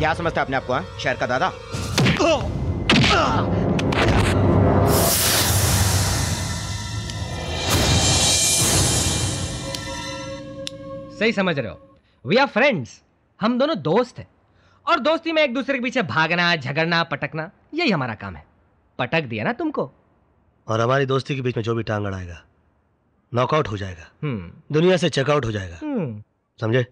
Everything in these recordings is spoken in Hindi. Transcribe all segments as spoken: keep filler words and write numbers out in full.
क्या समझता है अपने आप को, शहर का दादा? सही समझ रहे हो। वी आर फ्रेंड्स, हम दोनों दोस्त हैं और दोस्ती में एक दूसरे के पीछे भागना, झगड़ना, पटकना यही हमारा काम है। पटक दिया ना तुमको, और हमारी दोस्ती के बीच में जो भी टांग अड़ाएगा नॉकआउट हो जाएगा, दुनिया से चेकआउट हो जाएगा, समझे?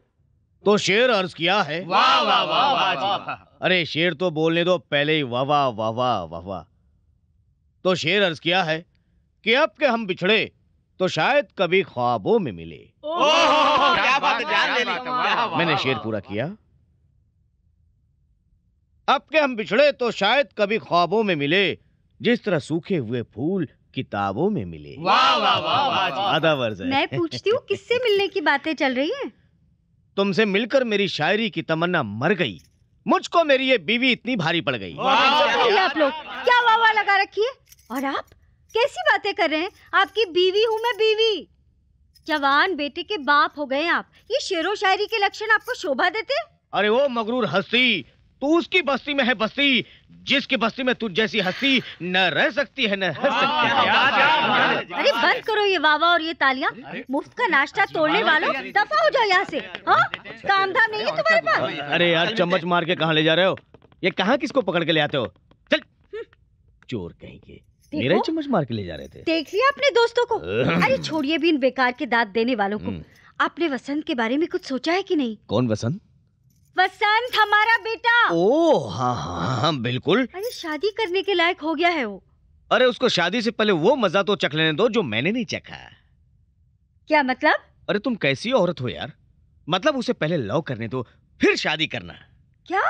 तो शेर अर्ज किया है, वाह वाह वाह वाह। अरे शेर तो बोलने दो, पहले ही वाह वाह वाह वाह वाह। तो शेर अर्ज किया है कि अब के हम बिछड़े तो शायद कभी ख्वाबों में मिले। क्या बात, जान ले ली। मैंने शेर पूरा किया। अब के हम बिछड़े तो शायद कभी ख्वाबों में मिले, जिस तरह सूखे हुए फूल किताबों में मिले। वाह वाह वाह। आधा वर्ज है। मैं पूछती हूँ, किससे मिलने की बातें चल रही है? तुमसे मिलकर मेरी शायरी की तमन्ना मर गई, मुझको मेरी ये बीवी इतनी भारी पड़ गई। आप लोग क्या वाह-वाह लगा रखी है? और आप कैसी बातें कर रहे हैं? आपकी बीवी हूँ मैं, बीवी। जवान बेटे के बाप हो गए आप, ये शेरो शायरी के लक्षण आपको शोभा देते? अरे वो मगरूर हस्ती, तू उसकी बस्ती में है बस्ती, जिसकी बस्ती में तुझ जैसी हस्ती न रह सकती है, न हंस सकती है। अरे बंद करो ये वावा और ये तालियां, मुफ्त का नाश्ता तोड़ने वालों, दफा हो जाओ यहाँ से। हाँ, काम धाम नहीं है तुम्हारे पास। अरे यार, चम्मच मार के कहाँ ले जा रहे हो? ये कहाँ किसको पकड़ के ले आते हो? चल, चोर कहेंगे, मेरे चम्मच मार के ले जा रहे थे। देख लिया अपने दोस्तों को। अरे छोड़िए भी इन बेकार के दांत देने वालों को। आपने वसंत के बारे में कुछ सोचा है कि नहीं? कौन वसंत? वसंत हमारा बेटा। ओ हाँ हाँ हाँ बिल्कुल। अरे शादी करने के लायक हो गया है वो। अरे उसको शादी से पहले वो मजा तो चख लेने दो जो मैंने नहीं चखा। क्या मतलब? अरे तुम कैसी औरत हो यार, मतलब उसे पहले लव करने दो, फिर शादी करना। क्या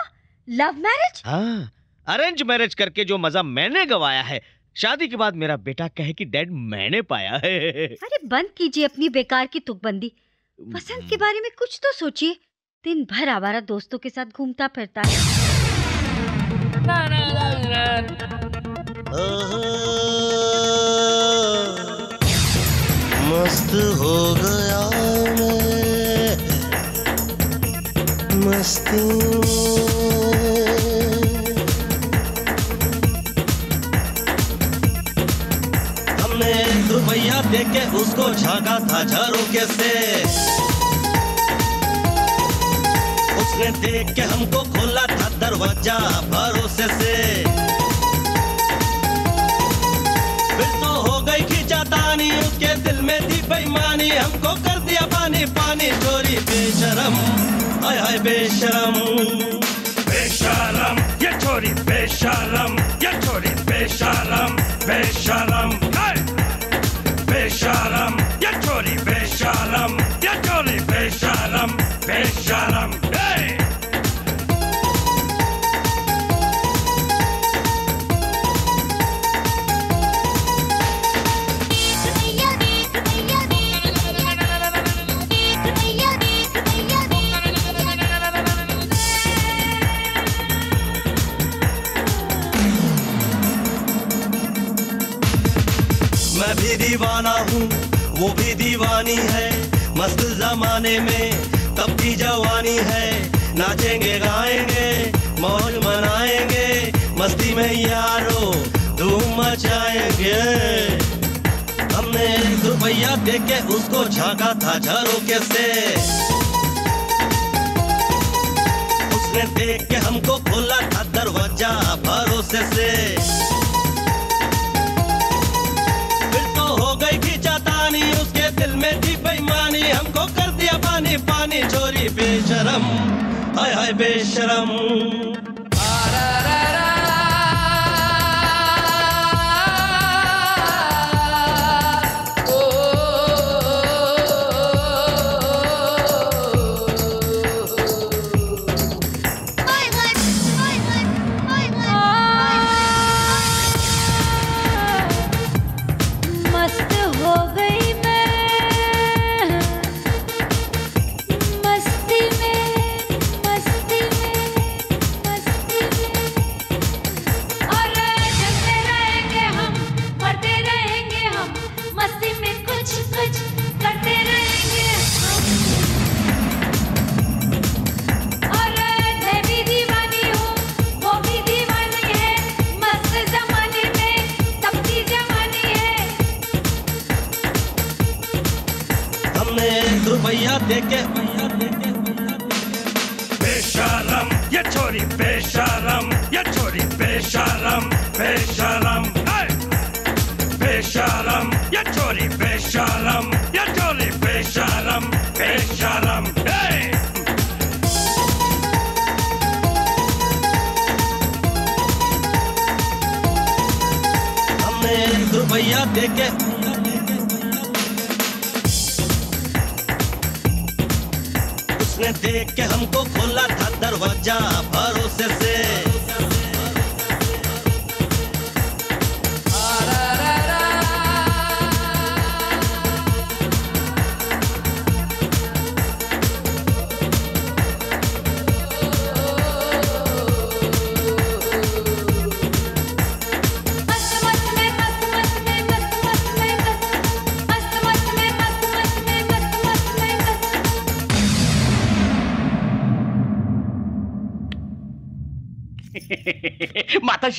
लव मैरिज? हाँ, अरेंज मैरिज करके जो मजा मैंने गवाया है, शादी के बाद मेरा बेटा कहे कि डैड मैंने पाया है। अरे बंद कीजिए अपनी बेकार की तुकबंदी। वसंत के बारे में कुछ तो सोचिए, दिन भर आवारा दोस्तों के साथ घूमता फिरता है। मस्त हो गया मैं मस्ती में। हमने रुपया देके उसको झांका था झारू के से, उसने देख के हमको खोला था दरवाजा भरोसे से। फिर तो हो गई खिंचातानी, उसके दिल में थी बेईमानी, हमको कर दिया पानी पानी। चोरी बेशरम, हाय हाय बेशरम बेशरम, ये चोरी बेशरम, ये चोरी बेशरम बेशरम बेशरम, ये चोरी बेशरम, ये चोरी बेशरम बेशरम। दीवाना हूँ वो भी दीवानी है, मस्त जमाने में तब की जवानी है। नाचेंगे गाएंगे मौज मनाएंगे मस्ती में यारो धूम मचा। गायब ये हमने एक रुपया दे के उसको झांका था झारोके से, उसने देख के हमको खोला था दरवाजा भरोसे से। फिर तो हो गई थी जातानी उसके दिल में थी बेईमानी, हमको कर दिया पानी पानी चोरी बेशरम, हाय हाय बेशरम।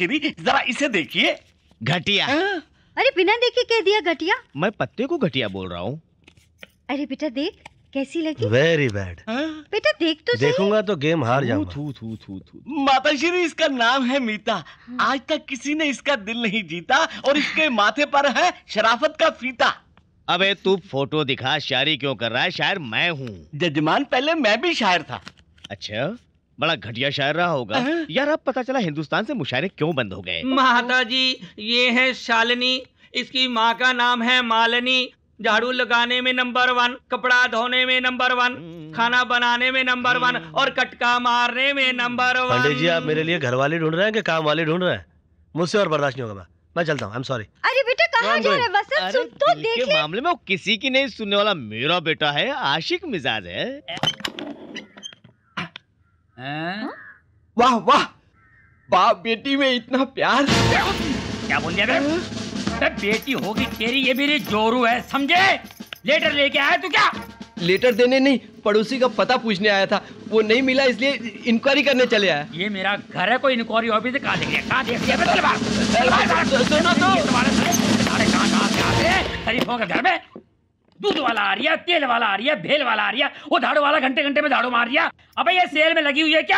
जरा इसे देखिए। घटिया। अरे बिना देखे कह दिया घटिया। मैं पत्ते को घटिया बोल रहा हूँ। अरे बेटा देख कैसी लगी। Very bad. बेटा देख तो सही। देखूंगा तो गेम हार जाऊंगा। थू थू थू थू। माताश्री इसका नाम है मीता। आज तक किसी ने इसका दिल नहीं जीता और इसके माथे पर है शराफत का फीता। अबे तू फोटो दिखा, शायरी क्यों कर रहा है? शायर मैं हूँ जजमान, पहले मैं भी शायर था। अच्छा बड़ा घटिया शायर रहा होगा यार। अब पता चला हिंदुस्तान से मुशायरे क्यों बंद हो गए। माता जी ये है शालिनी, इसकी माँ का नाम है मालिनी। झाड़ू लगाने में नंबर वन, कपड़ा धोने में नंबर वन, खाना बनाने में नंबर वन और कटका मारने में नंबर वन। पंडित जी आप मेरे लिए घर वाले ढूंढ रहे हैं कि काम वाले ढूंढ रहे हैं? मुझसे और बर्दाश्त नहीं होगा, मैं चलता हूँ। I am sorry. अरे बेटा कहाँ जा रहे हैं? वसंत सुन तो देख ले। मामले में वो किसी की नहीं सुनने वाला मेरा बेटा है, आशिक मिजाज है। वाह वाह, बाप बेटी में इतना प्यार। क्या बोल दिया बे? बेटी होगी तेरी, ये मेरी जोरू है समझे। लेटर लेके आया तू क्या? लेटर देने नहीं, पड़ोसी का पता पूछने आया था, वो नहीं मिला इसलिए इंक्वायरी करने चले आया। ये मेरा घर है, कोई इंक्वायरी ऑफिस कहाँ देख लिया, कहाँ देख लिया? दूध वाला आ रिया, तेल वाला आ रिया, भेल वाला आ रिया, वो झाड़ू वाला घंटे घंटे में झाड़ू मार रिया। अबे ये सेल में लगी हुई है क्या?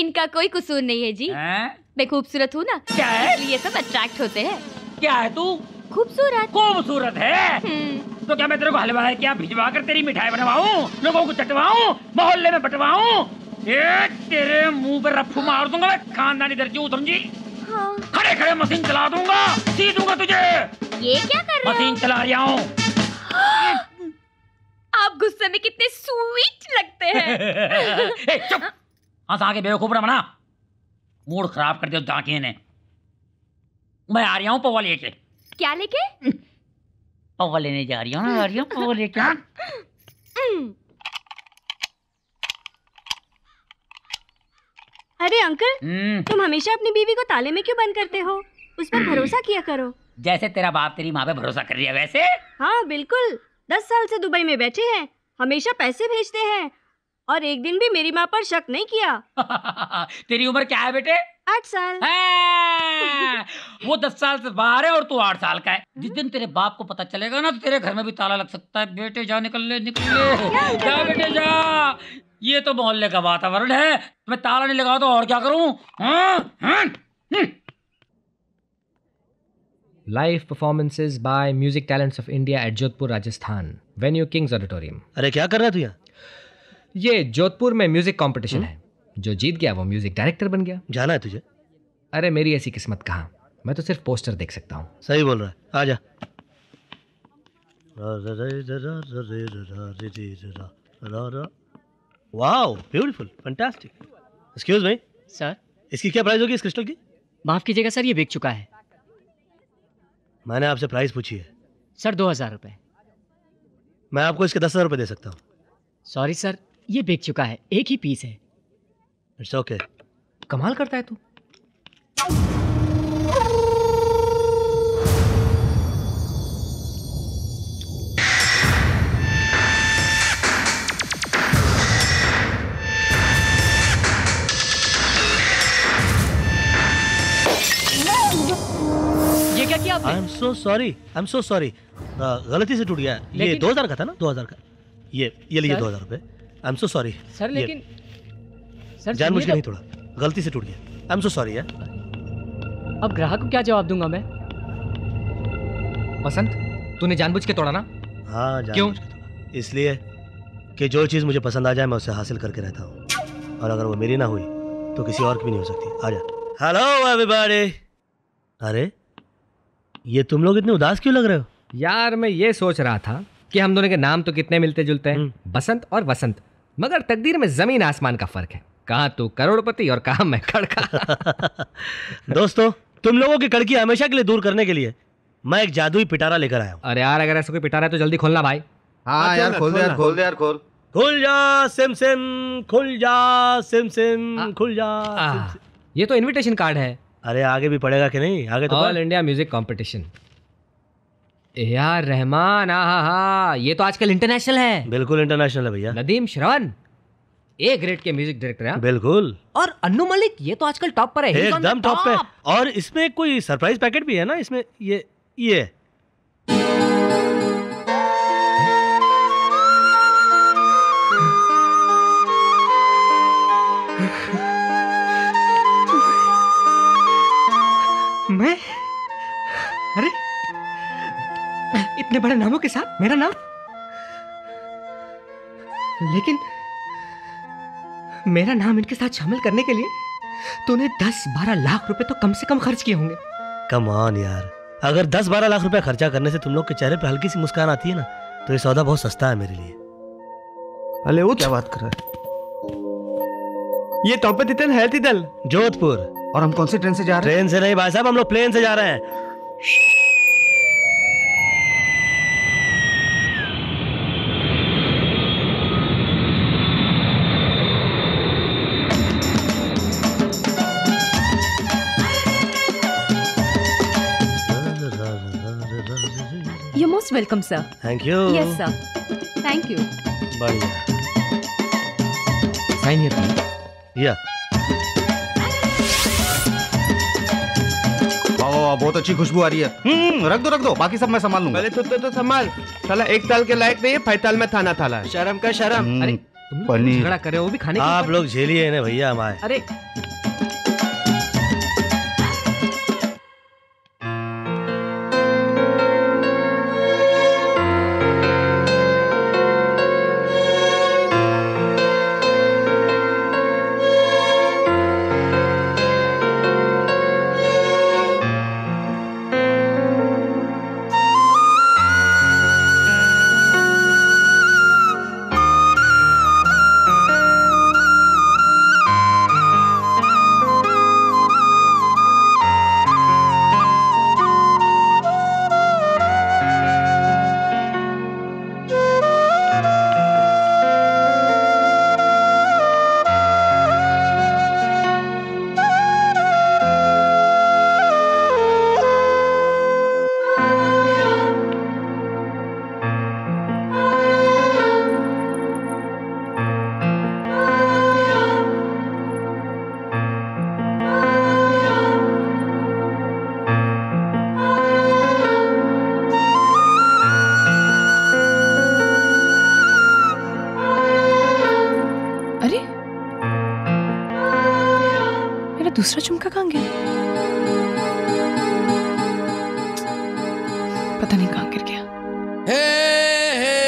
इनका कोई कसूर नहीं है जी। है? मैं खूबसूरत हूँ ना, क्या है ये सब अट्रैक्ट होते हैं। क्या है तू? खूबसूरत। खूबसूरत है तो क्या मैं तेरे को हलवा है क्या भिजवा कर तेरी मिठाई बनवाऊँ, लोगों को चटवाऊँ, मोहल्ले में बटवाऊँ? तेरे मुँह पर रफ्फू मार दूंगा मैं, खानदानी दर्जी हूँ समझी। खड़े खड़े मशीन चला दूंगा, सी दूंगा तुझे। ये क्या कर रहा? मशीन चला रहा हूँ। आप गुस्से में कितने स्वीट लगते हैं। चुप, हंस आके बेवकूफ ना बना, मूड खराब कर दिया जाके ने। मैं आ रहा हूँ पवा लेके। क्या लेके? पवा लेने जा रही हूँ ना, आ रही हूँ पवा लेके। अरे अंकल तुम हमेशा अपनी बीवी को ताले में क्यों बंद करते हो? उस पर भरोसा किया करो, जैसे तेरा बाप तेरी माँ पे भरोसा कर रही है वैसे। हाँ बिल्कुल, दस साल से दुबई में बैठे हैं, हमेशा पैसे भेजते हैं और एक दिन भी मेरी माँ पर शक नहीं किया। तेरी उम्र क्या है बेटे? आठ साल। वो दस साल से बाहर है और तू आठ साल का है। जिस दिन तेरे बाप को पता चलेगा ना तो तेरे घर में भी ताला लग सकता है। बेटे जा, निकल ले, निकल ले, जा बेटे जा। ये तो मोहल्ले का वातावरण है, मैं ताला नहीं लगाऊं तो और क्या करूं? Live performances by music talents of India at Jodhpur Rajasthan, venue kings auditorium. अरे क्या कर रहा है तू यहाँ? ये जोधपुर में म्यूजिक कंपटीशन है, जो जीत गया वो म्यूजिक डायरेक्टर बन गया। जाना है तुझे? अरे मेरी ऐसी किस्मत कहाँ, मैं तो सिर्फ पोस्टर देख सकता हूँ। सही बोल रहा है, आ जा। Wow, beautiful, fantastic. Excuse me sir, इसकी क्या प्राइस होगी इस क्रिस्टल की? माफ कीजिएगा सर, ये बिक चुका है। मैंने आपसे प्राइस पूछी है सर। दो हजार रुपये। मैं आपको इसके दस हजार रुपये दे सकता हूँ। सॉरी सर, ये बिक चुका है, एक ही पीस है। It's okay. कमाल करता है तू। ये क्या किया आपने? I am so sorry, I am so sorry, गलती से टूट गया। ये दो हजार का था ना? दो हजार का। ये ये लिए दो हजार रुपये। I am so sorry sir, लेकिन सर जानबूझकर नहीं तोड़ा, गलती से टूट गया। आई एम सो सॉरी यार। अब ग्राहक को क्या जवाब दूंगा मैं? बसंत, तूने जानबूझ के तोड़ा ना? हाँ, जानबूझ के तोड़ा, इसलिए कि जो चीज़ मुझे पसंद आ जाए मैं उसे हासिल करके रहता हूँ, और अगर वो मेरी ना हुई तो किसी और की भी नहीं हो सकती। आ जा। Hello everybody. अरे ये तुम लोग इतने उदास क्यों लग रहे हो? यार मैं ये सोच रहा था कि हम दोनों के नाम तो कितने मिलते जुलते हैं, बसंत और वसंत, मगर तकदीर में जमीन आसमान का फर्क है। कहाँ तू करोड़पति और कहाँ मैं कड़का। दोस्तों, तुम लोगों की कड़की हमेशा के लिए दूर करने के लिए मैं एक जादुई पिटारा लेकर आया हूँ। अरे यार, अगर ऐसा कोई पिटारा है तो जल्दी खोलना भाई। हाँ यार, खोल दे यार, खोल दे यार, खोल। खुल जा सिम सिम, खुल जा सिम सिम, खुल जा। ये तो इन्विटेशन कार्ड है। अरे आगे भी पड़ेगा कि नहीं? आगे तो ऑल इंडिया म्यूजिक कॉम्पिटिशन। यार रहमान, आहा, ये तो आजकल इंटरनेशनल है। बिल्कुल इंटरनेशनल है भैया। नदीम श्रवण ए ग्रेड के म्यूजिक डायरेक्टर हैं। बिल्कुल। और अन्नू मलिक, ये तो आजकल टॉप पर है, एकदम टॉप पे। और इसमें कोई सरप्राइज पैकेट भी है ना इसमें? ये ये मैं, अरे इतने बड़े नामों के साथ मेरा नाम, लेकिन मेरा नाम इनके साथ शामिल करने के लिए तूने दस बारह लाख रुपए तो कम से कम खर्च किए होंगे। कम ऑन यार, अगर दस बारह लाख रुपए खर्चा करने से तुम लोग के चेहरे पे हल्की सी मुस्कान आती है ना, तो ये सौदा बहुत सस्ता है मेरे लिए। अरे वो क्या बात कर रहा है? ये टॉप तितन है तितल जोधपुर। और हम कौन सी ट्रेन से जा रहे हैं? ट्रेन से नहीं भाई साहब, हम लोग प्लेन से जा रहे हैं। Welcome sir. Thank you. Yes sir, thank you. बढ़िया। Sign here please. या। वाह वाह, बहुत अच्छी खुशबू आ रही है। हम्म, रख दो रख दो, बाकी सब मैं संभाल लूंगा। पहले तो तो संभाल, साला एक साल के लायक नहीं है, फैताल में थाना थाला। शर्म का शर्म। अरे तुम झगड़ा कर रहे हो भी खाने के? आप लोग झेलिए ना भैया हमारे। अरे दूसरा झुमका कहाँ गया? पता नहीं कहाँ गिर गया। हे हे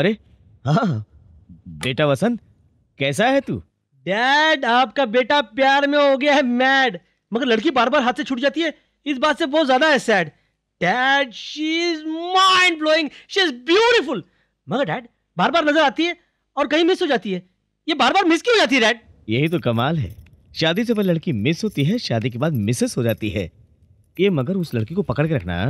अरे हाँ बेटा वसंत, कैसा है तू? डैड, आपका बेटा प्यार में हो गया है मैड, मगर लड़की बार बार हाथ से छूट जाती है, इस बात से बहुत ज्यादा है sad. Dad, she is mind blowing, she is beautiful, मगर डैड बार बार नजर आती है और कहीं मिस हो जाती है। ये बार बार मिस क्यों हो जाती है डैड? यही तो कमाल है, शादी से पहले लड़की मिस होती है, शादी के बाद मिसेस हो जाती है। ये मगर उस लड़की को पकड़ के रखना।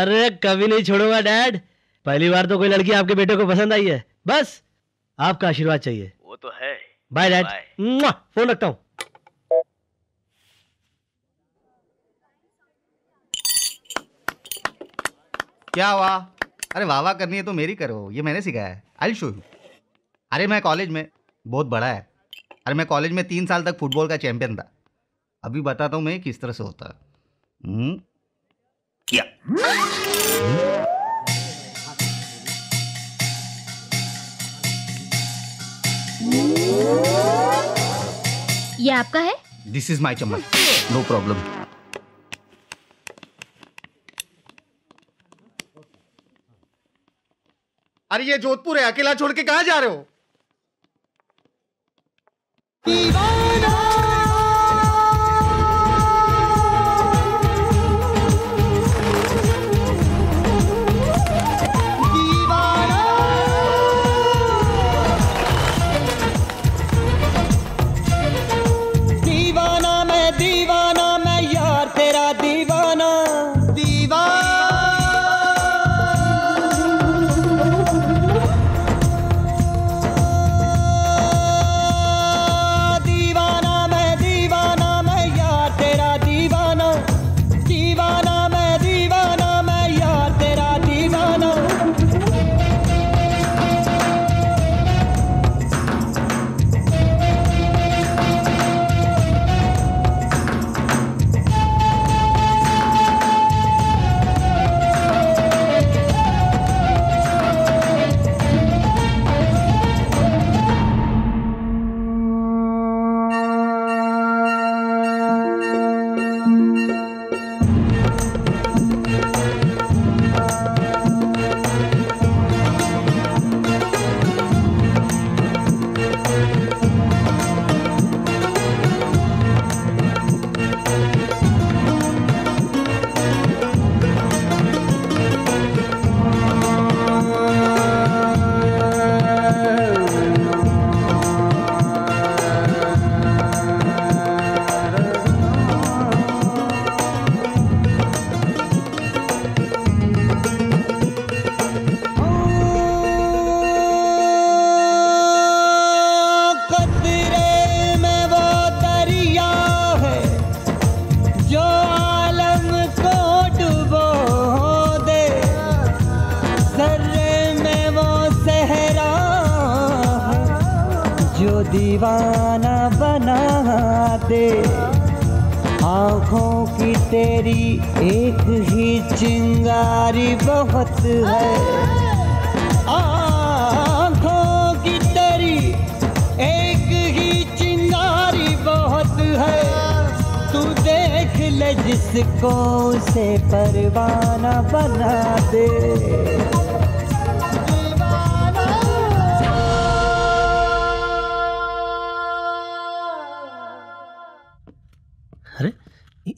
अरे कभी नहीं छोड़ूंगा डैड, पहली बार तो कोई लड़की आपके बेटे को पसंद आई है, बस आपका आशीर्वाद चाहिए। वो तो है। बाय डैड, फोन रखता हूँ। क्या हुआ? अरे वाह वाह करनी है तो मेरी करो, ये मैंने सिखाया है। I will show you. अरे मैं कॉलेज में बहुत बड़ा है, अरे मैं कॉलेज में तीन साल तक फुटबॉल का चैंपियन था। अभी बताता हूँ मैं किस तरह से होता है। ये आपका है? दिस इज माई चम्मच, नो प्रॉब्लम। अरे ये जोधपुर है, अकेला छोड़ के कहाँ जा रहे हो?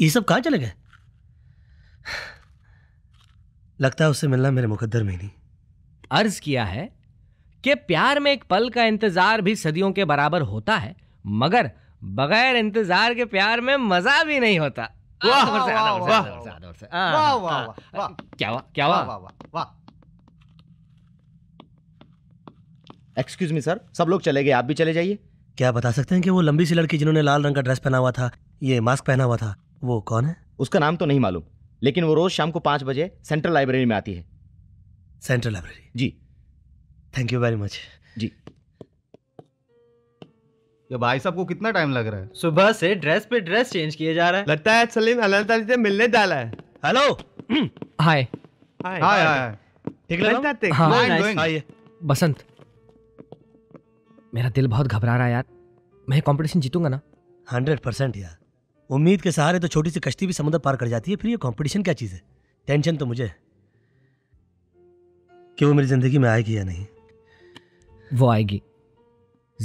ये सब कहाँ चले गए? लगता है उससे मिलना मेरे मुकद्दर में नहीं। अर्ज किया है कि प्यार में एक पल का इंतजार भी सदियों के बराबर होता है, मगर बगैर इंतजार के प्यार में मजा भी नहीं होता। वाह वाह वाह वाह वाह वाह! क्या वाह क्या वाह वाह वाह! एक्सक्यूज मी सर, सब लोग चले गए, आप भी चले जाइए। क्या बता सकते हैं कि वो लंबी सी लड़की जिन्होंने लाल रंग का ड्रेस पहना हुआ था, ये मास्क पहना हुआ था, वो कौन है? उसका नाम तो नहीं मालूम, लेकिन वो रोज शाम को पाँच बजे सेंट्रल लाइब्रेरी में आती है। Central library? जी। थैंक यू वेरी मच जी। ये भाई साहब को कितना टाइम लग रहा है? सुबह से ड्रेस पे ड्रेस चेंज किए जा रहा है। लगता है सलीम अल्लाह से मिलने डाला है। हेलो, हाय हाय हाय, ठीक लग? बसंत, मेरा दिल बहुत घबरा रहा है यार, मैं कंपटीशन जीतूंगा ना? हंड्रेड परसेंट यार, उम्मीद के सहारे तो छोटी सी कश्ती भी समुद्र पार कर जाती है, फिर ये कंपटीशन क्या चीज़ है? टेंशन तो मुझे कि वो मेरी जिंदगी में आएगी या नहीं। वो आएगी,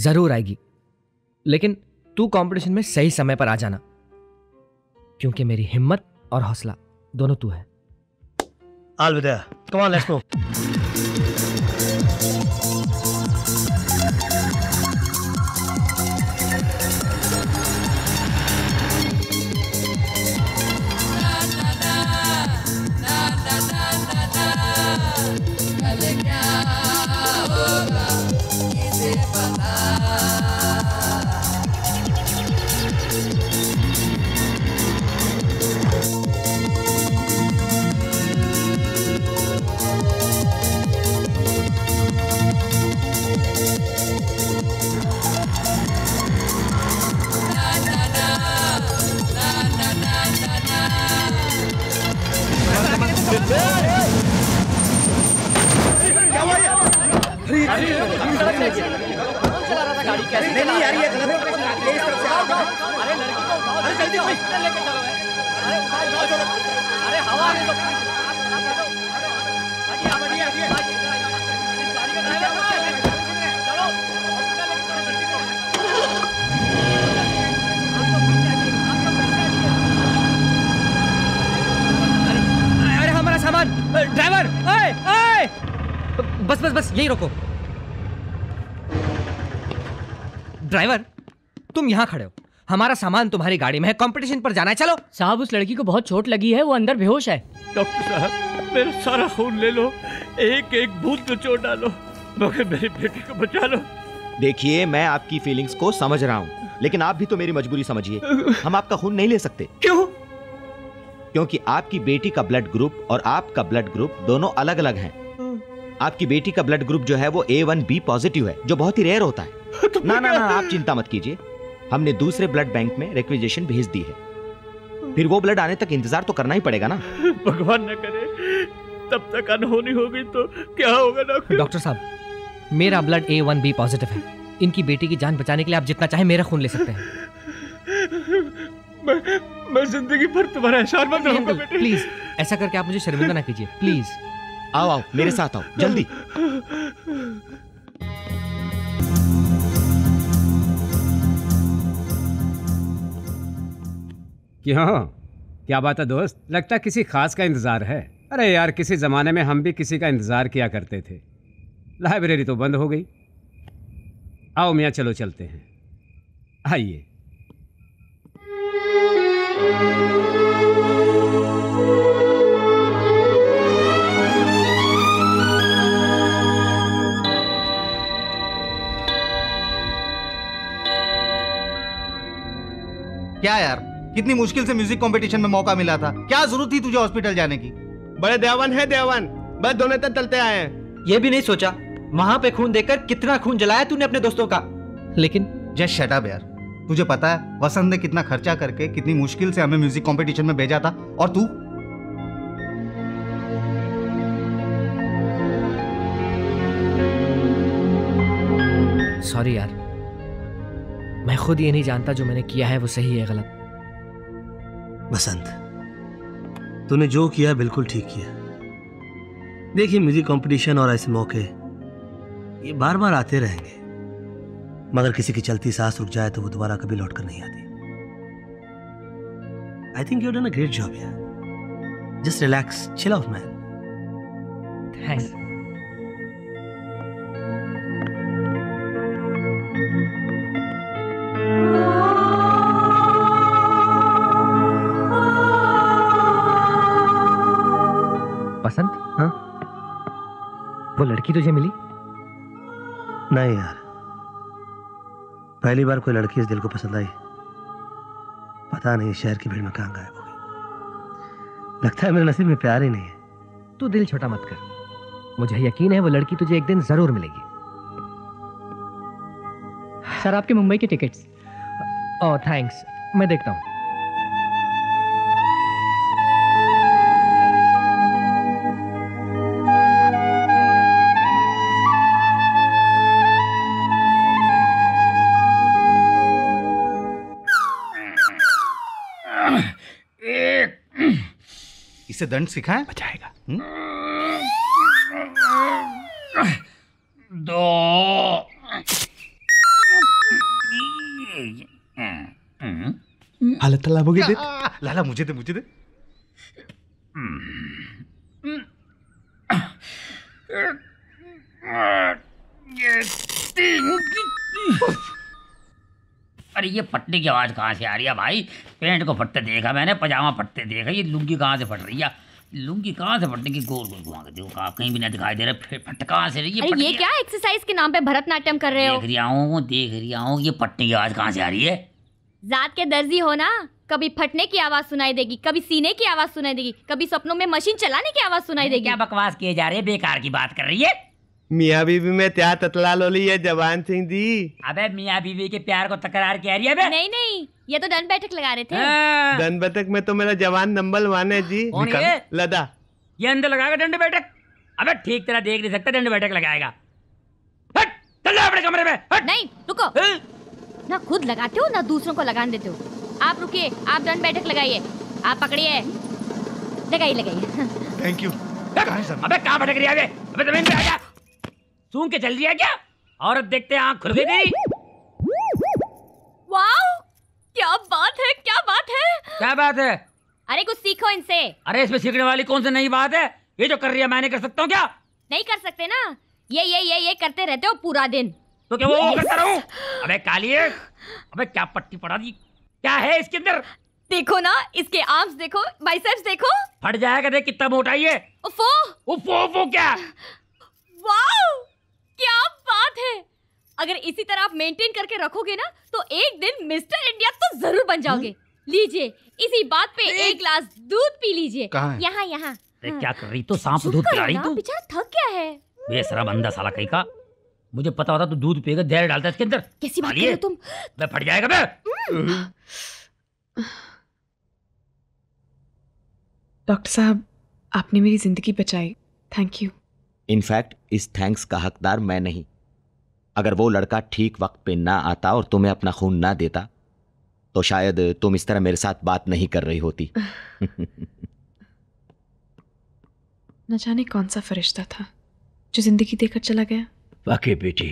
जरूर आएगी, लेकिन तू कंपटीशन में सही समय पर आ जाना, क्योंकि मेरी हिम्मत और हौसला दोनों तू है। अलविदा, कम ऑन लेट्स गो। यहाँ खड़े हो, हमारा सामान तुम्हारी गाड़ी में है, कंपटीशन पर जाना है, चलो। साहब, उस लड़की को बहुत चोट लगी है, वो अंदर बेहोश है। डॉक्टर साहब, मेरा सारा खून ले लो, एक एक बूंद तो चोट डालो, मगर मेरी बेटी को बचा लो। देखिए, मैं आपकी फीलिंग्स को समझ रहा हूँ, लेकिन आप भी तो मेरी मजबूरी समझिए। हम आपका खून नहीं ले सकते। क्यों? क्योंकि आपकी बेटी का ब्लड ग्रुप और आपका ब्लड ग्रुप दोनों अलग अलग है। आपकी बेटी का ब्लड ग्रुप जो है वो ए वन बी पॉजिटिव है, जो बहुत ही रेयर होता है। ना ना ना, आप चिंता मत कीजिए, हमने दूसरे ब्लड बैंक में रिक्वेजिशन भेज दी है, फिर वो ब्लड आने तक इंतजार तो करना ही पड़ेगा ना। भगवान न करे तब तक अनहोनी हो गई तो क्या होगा डॉक्टर? डॉक्टर साहब, मेरा blood A one B positive है, इनकी बेटी की जान बचाने के लिए आप जितना चाहे मेरा खून ले सकते हैं। मैं मैं जिंदगी भर तुम्हारा एहसान बंद रहूंगा बेटे। प्लीज ऐसा करके आप मुझे शर्मिंदा ना कीजिए, प्लीज। आओ आओ, मेरे साथ आओ, जल्दी। क्यों, क्या बात है दोस्त? लगता किसी खास का इंतज़ार है। अरे यार, किसी ज़माने में हम भी किसी का इंतज़ार किया करते थे। लाइब्रेरी तो बंद हो गई। आओ मियाँ, चलो चलते हैं। आइए। क्या यार, कितनी मुश्किल से म्यूजिक कंपटीशन में मौका मिला था, क्या जरूरत थी तुझे हॉस्पिटल जाने की? बड़े देवान है देवान, बस दोनों तक चलते आए हैं। ये भी नहीं सोचा वहाँ पे खून देखकर कितना खून जलाया तूने अपने दोस्तों का। लेकिन जस्ट शट अप यार, तुझे पता है वसंत ने कितना खर्चा करके कितनी मुश्किल से हमें म्यूजिक कॉम्पिटिशन में भेजा था, और तू? सॉरी यार, मैं खुद ये नहीं जानता जो मैंने किया है वो सही है गलत। बसंत, तूने जो किया बिल्कुल ठीक किया। देखिए, म्यूजिक कंपटीशन और ऐसे मौके ये बार बार आते रहेंगे, मगर किसी की चलती सांस रुक जाए तो वो दोबारा कभी लौट कर नहीं आती। I think you've done a great job here. Just relax, chill out, man. Thanks. वसंत, हाँ? वो लड़की तुझे मिली? नहीं यार, पहली बार कोई लड़की इस दिल को पसंद आई। पता नहीं शहर की भीड़ में कहाँ गायब हो गई। लगता है मेरे नसीब में प्यार ही नहीं है। तू दिल छोटा मत कर, मुझे यकीन है वो लड़की तुझे एक दिन जरूर मिलेगी। सर, आपके मुंबई के टिकट्स। ओह थैंक्स, मैं देखता हूँ। इसे दंड सिखाएं, बचाएगा। दो हालत लाभ होगी। दे लाला, मुझे दे, मुझे दे। अरे ये फटने की आवाज कहाँ से आ रही है भाई? पेंट को फटते देखा मैंने, पजामा फटते देखा, ये लुंगी कहाँ से फट रही है? लुंगी कहाँ से फटने की गोल गोल घुमा के देखो, कहीं भी नहीं दिखाई दे रहा। फट कहाँ से रही है? अरे ये क्या एक्सरसाइज के नाम पे भरतनाट्यम कर रहे हो? देख रहा हूँ, देख रहा हूँ। ये फटने की आवाज कहाँ से आ रही है? जात के दर्जी हो ना, कभी फटने की आवाज सुनाई देगी, कभी सीने की आवाज सुनाई देगी, कभी सपनों में मशीन चलाने की आवाज सुनाई देगी। क्या बकवास किए जा रहे हैं, बेकार की बात कर रही है। मियाँ बीवी में त्या ततला लोली है जवान सिंह जी। अबे मियाँ बीवी के प्यार को तकरार क्या रही है? अबे नहीं नहीं, ये तो दन बैठक लगा रहे थे। दन बैठक में तो मेरा जवान नंबर वन है जी। ये? लदा ये अंदर लगाएगा दंड बैठक? अबे ठीक तरह देख नहीं सकता, दंड बैठक लगाएगा। हट, चल जा अपने कमरे में। हट। नहीं रुको, ना खुद लगाते हो ना दूसरों को लगान देते हो। आप रुकिए, आप दंड बैठक लगाइए, आप पकड़िए, लगाइए लगाइए। Thank you. अबे कहाँ भटक रही है? अबे जमीन पे आ जा। तू क्या चल रही है क्या? औरत देखते आँख खुल गई तेरी। वाव, क्या बात है, क्या बात है, क्या बात है। अरे कुछ सीखो इनसे। अरे इसमें सीखने वाली कौन सी नई बात है? ये जो कर रही है मैं नहीं कर सकता हूँ क्या? नहीं कर सकते ना, ये ये ये ये करते रहते हो पूरा दिन। तो क्या वो वो करता रहूं? अबे काली है, अबे क्या पट्टी पड़ा दी, क्या है इसके अंदर? देखो ना, इसके आर्म्स देखो, बाइसेप्स देखो। फट जाएगा, देख कितना मोटा ये। उफो उफो उफो क्या वाव, क्या बात है। अगर इसी तरह आप मेंटेन करके रखोगे ना तो एक दिन मिस्टर इंडिया तो जरूर बन जाओगे। लीजिए, इसी बात पे एक, एक ग्लास दूध पी लीजिए। यहाँ यहाँ क्या कर रही तो? सांप दूध पिला रही तू? बेचारा थक गया है, बेसरा बंदा साला कहीं का। मुझे पता होता तो दूध पिएगा, जहर डालता इसके अंदर। कैसी बात कर रहे हो तुम? मैं फट जाएगा मैं। डॉक्टर साहब, आपने मेरी जिंदगी बचाई, थैंक यू। इनफैक्ट इस थैंक्स का हकदार मैं नहीं। अगर वो लड़का ठीक वक्त पे ना आता और तुम्हें अपना खून ना देता तो शायद तुम इस तरह मेरे साथ बात नहीं कर रही होती। न जाने कौन सा फरिश्ता था जो जिंदगी देकर चला गया। वाकई बेटी,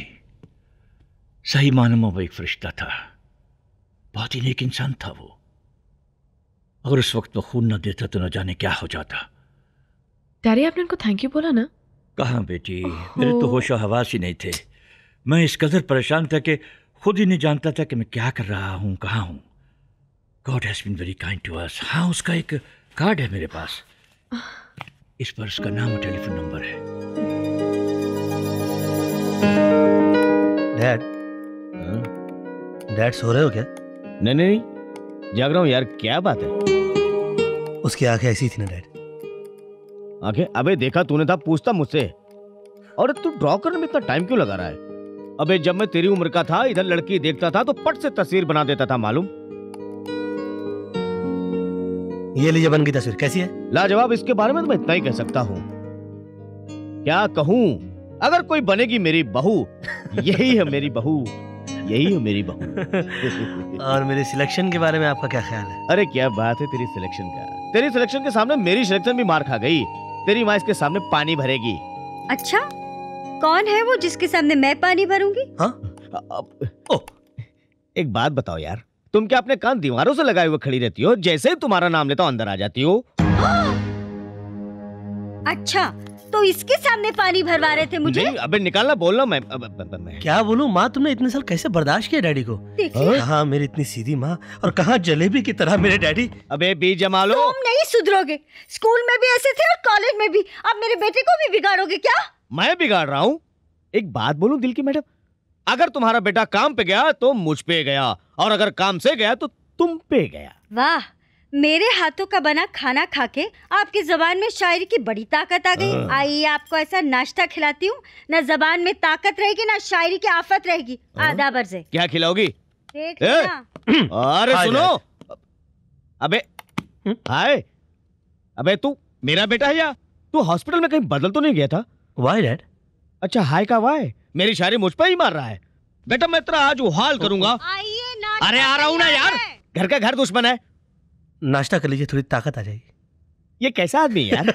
सही मानो में वो एक फरिश्ता था, बहुत ही नेक इंसान था वो। अगर उस वक्त वो खून ना देता तो न जाने क्या हो जाता। डैडी, आपने उनको थैंक यू बोला ना? कहाँ बेटी, मेरे तो होशो हवास ही नहीं थे। मैं इस कदर परेशान था कि खुद ही नहीं जानता था कि मैं क्या कर रहा हूँ, कहाँ हूँ। God has been very kind to us. हाँ, उसका एक कार्ड है मेरे पास, इस पर उसका नाम और टेलीफोन नंबर है। डैड, डैड सो रहे हो क्या? नहीं नहीं, जाग रहा हूँ यार, क्या बात है? उसकी आंखें ऐसी थी ना डैड, आंखें। अबे देखा तूने था, पूछता मुझसे। और तू ड्रॉ करने में इतना टाइम क्यों लगा रहा है? अबे जब मैं तेरी उम्र का था, इधर लड़की देखता था तो पट से तस्वीर बना देता था, मालूम। ये लीजिए बन गई तस्वीर, कैसी है? लाजवाब। इसके बारे में तो मैं इतना ही कह सकता हूँ, क्या कहूँ। अगर कोई बनेगी मेरी बहू, यही है मेरी बहू, यही है मेरी बहू। और मेरे सिलेक्शन के बारे में आपका क्या ख्याल है? अरे क्या बात है तेरी सिलेक्शन का। तेरी सिलेक्शन के सामने मेरी सिलेक्शन भी मार खा गई। तेरी माँ इसके सामने पानी भरेगी। अच्छा, कौन है वो जिसके सामने मैं पानी भरूंगी? हाँ? ओ, एक बात बताओ यार, तुम क्या अपने कान दीवारों से लगाए हुए खड़ी रहती हो? जैसे ही तुम्हारा नाम लेता हूँ अंदर आ जाती हो। अच्छा, तो इसके सामने पानी भरवा रहे थे मुझे? नहीं, अबे निकालना बोल रहा हूँ मैं, मैं क्या बोलूँ माँ, तुमने इतने साल कैसे बर्दाश्त किया डैडी को? कहाँ मेरी इतनी सीधी माँ और कहाँ जलेबी की तरह मेरे डैडी। अबे बीज जमा लो। तुम नहीं सुधरोगे, स्कूल में भी ऐसे थे और कॉलेज में भी। अब मेरे बेटे को भी बिगाड़ोगे क्या? मैं बिगाड़ रहा हूँ? एक बात बोलूँ दिल की मैडम, अगर तुम्हारा बेटा काम पे गया तो मुझ पे गया, और अगर काम से गया तो तुम पे गया। वाह, मेरे हाथों का बना खाना खा के आपकी जबान में शायरी की बड़ी ताकत आ गई। आइए आपको ऐसा नाश्ता खिलाती हूँ, ना जबान में ताकत रहेगी ना शायरी की आफत रहेगी। आधा बरसे क्या खिलाओगी? देख लेना। अरे सुनो, अबे हाय, अबे तू मेरा बेटा है या तू हॉस्पिटल में कहीं बदल तो नहीं गया था? Why dad? अच्छा हाय का वाई? मेरी शायरी मुझ पर ही मार रहा है बेटा, मैं तेरा आज उहाल करूंगा। आइए ना। अरे आ रहा हूँ ना यार, घर का घर दुश्मन है। नाश्ता कर लीजिए, थोड़ी ताकत आ जाएगी। ये कैसा आदमी है यार?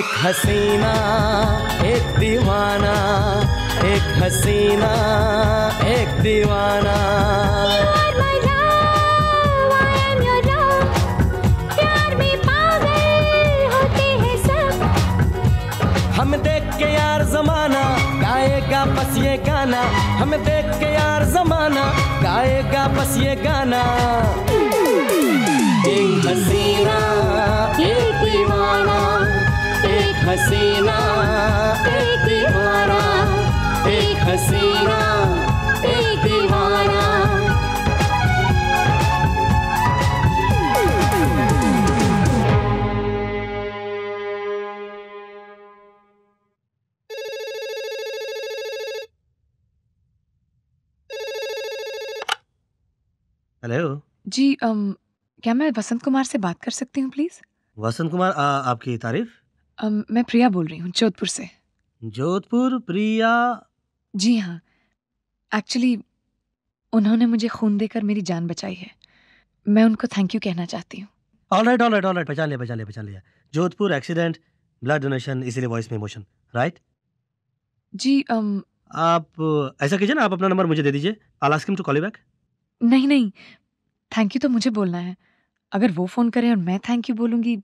एक हसीना एक दीवाना, एक हसीना एक दीवाना। प्यार में पागल होते हैं सब। हम देख के यार जमाना गाएगा बस ये गाना, हम देख के यार जमाना गाएगा बस ये गाना। एक हसीना एक दीवाना, एक हसीना एक दीवाना, एक हसीना एक दीवाना। हेलो जी, um... क्या मैं वसंत कुमार से बात कर सकती हूँ प्लीज? वसंत कुमार, आ, आपकी तारीफ? अम, मैं प्रिया बोल रही हूँ जोधपुर से। जोधपुर प्रिया? जी हाँ, एक्चुअली उन्होंने मुझे खून देकर मेरी जान बचाई है। मैं उनको थैंक यू कहना चाहती हूँ। ऑलराइट ऑलराइट ऑलराइट, पहचान लिया पहचान लिया पहचान लिया। जोधपुर, एक्सीडेंट, ब्लड डोनेशन, इसीलिए वॉइस में इमोशन, राइट? जी। अम, आप ऐसा कीजिए ना, आप अपना नंबर मुझे दे दीजिए। I ask him to call you back. नहीं नहीं, थैंक यू तो मुझे बोलना है। अगर वो फोन करे और मैं थैंक यू बोलूंगी,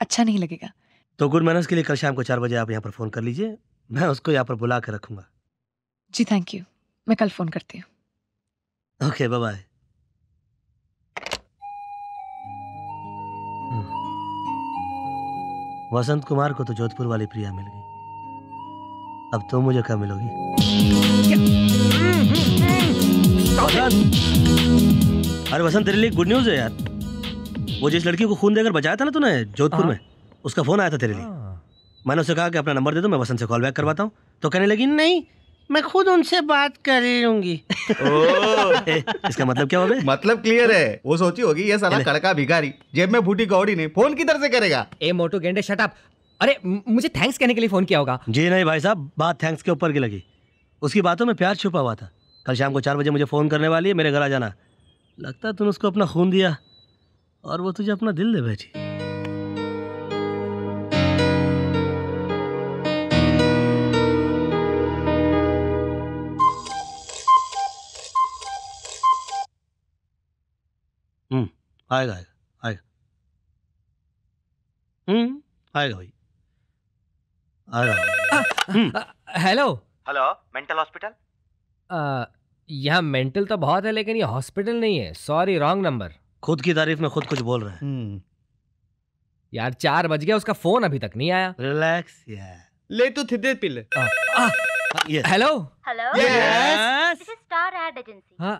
अच्छा नहीं लगेगा। तो गुड मैनर्स के लिए कल शाम को चार बजे आप यहाँ पर फोन कर लीजिए, मैं उसको यहाँ पर बुला कर रखूंगा। जी थैंक यू, मैं कल फोन करती हूँ। Okay bye bye. Vasant Kumar को तो जोधपुर वाली प्रिया मिल गई, अब तो मुझे क्या मिलोगी? अरे वसंत, तेरे लिए गुड न्यूज है यार। वो जिस लड़की को खून देकर बचाया था ना तूने जोधपुर में, उसका फोन आया था तेरे लिए। मैंने उसे कहा कि अपना नंबर दे दो, मैं वसंत से कॉल बैक करवाता हूँ। तो कहने लगी नहीं, मैं खुद उनसे बात कर लूंगी। इसका मतलब क्या होगा? मतलब क्लियर है। वो सोची होगी ये साला कड़का भिखारी, जेब में फूटी कौड़ी नहीं, फोन किधर से करेगा। ए मोटू गेंडे शट अप। अरे मुझे थैंक्स कहने के लिए फोन किया होगा। जी नहीं भाई साहब, बात थैंक्स के ऊपर की लगी। उसकी बातों में प्यार छुपा हुआ था। कल शाम को चार बजे मुझे फोन करने वाली है, मेरे घर आ जाना। लगता है तूने उसको अपना खून दिया और वो तुझे अपना दिल दे बैठी। हम्म, आएगा आएगा आएगा। हम्म, आएगा भाई आएगा। Hello hello, mental hospital? यहाँ मेंटल तो बहुत है, लेकिन ये हॉस्पिटल नहीं है। Sorry, wrong number. खुद की तारीफ में खुद कुछ बोल रहा है यार। चार बज गया, उसका फोन अभी तक नहीं आया। रिलैक्स यार, ले तू थिदे पी ले। Hello hello, yes this is star ad agency. हाँ,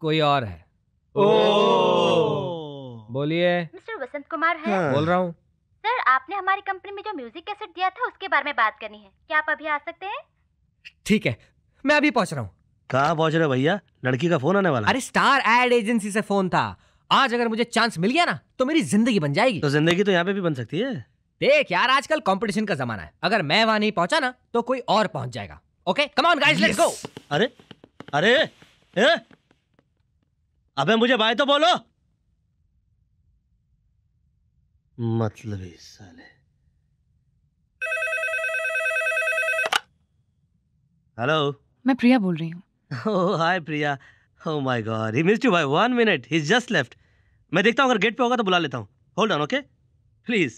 कोई और है? ओह, बोलिए। मिस्टर वसंत कुमार है? बोल रहा हूँ सर। आपने हमारी कंपनी में जो म्यूजिक कैसेट दिया था उसके बारे में बात करनी है, क्या आप अभी आ सकते हैं? ठीक है, मैं अभी पहुँच रहा हूँ। कहाँ पहुँच रहे भैया? लड़की का फोन आने वाला। अरे स्टार एड एजेंसी से फोन था। आज अगर मुझे चांस मिल गया ना तो मेरी जिंदगी बन जाएगी। तो जिंदगी तो यहाँ पे भी बन सकती है। देख यार, आजकल कंपटीशन का जमाना है। अगर मैं वहाँ नहीं पहुँचा ना तो कोई और पहुँच जाएगा। Okay, come on guys, let's go. अरे अरे ए? अबे मुझे भाई तो बोलो। मतलब इस साले। हेलो, मैं प्रिया बोल रही हूँ। Oh, hi, Priya. Oh my God, he missed you by one minute. He's just left. मैं देखता हूँ, अगर गेट पे होगा तो बुला लेता हूँ। Hold on, okay? Please.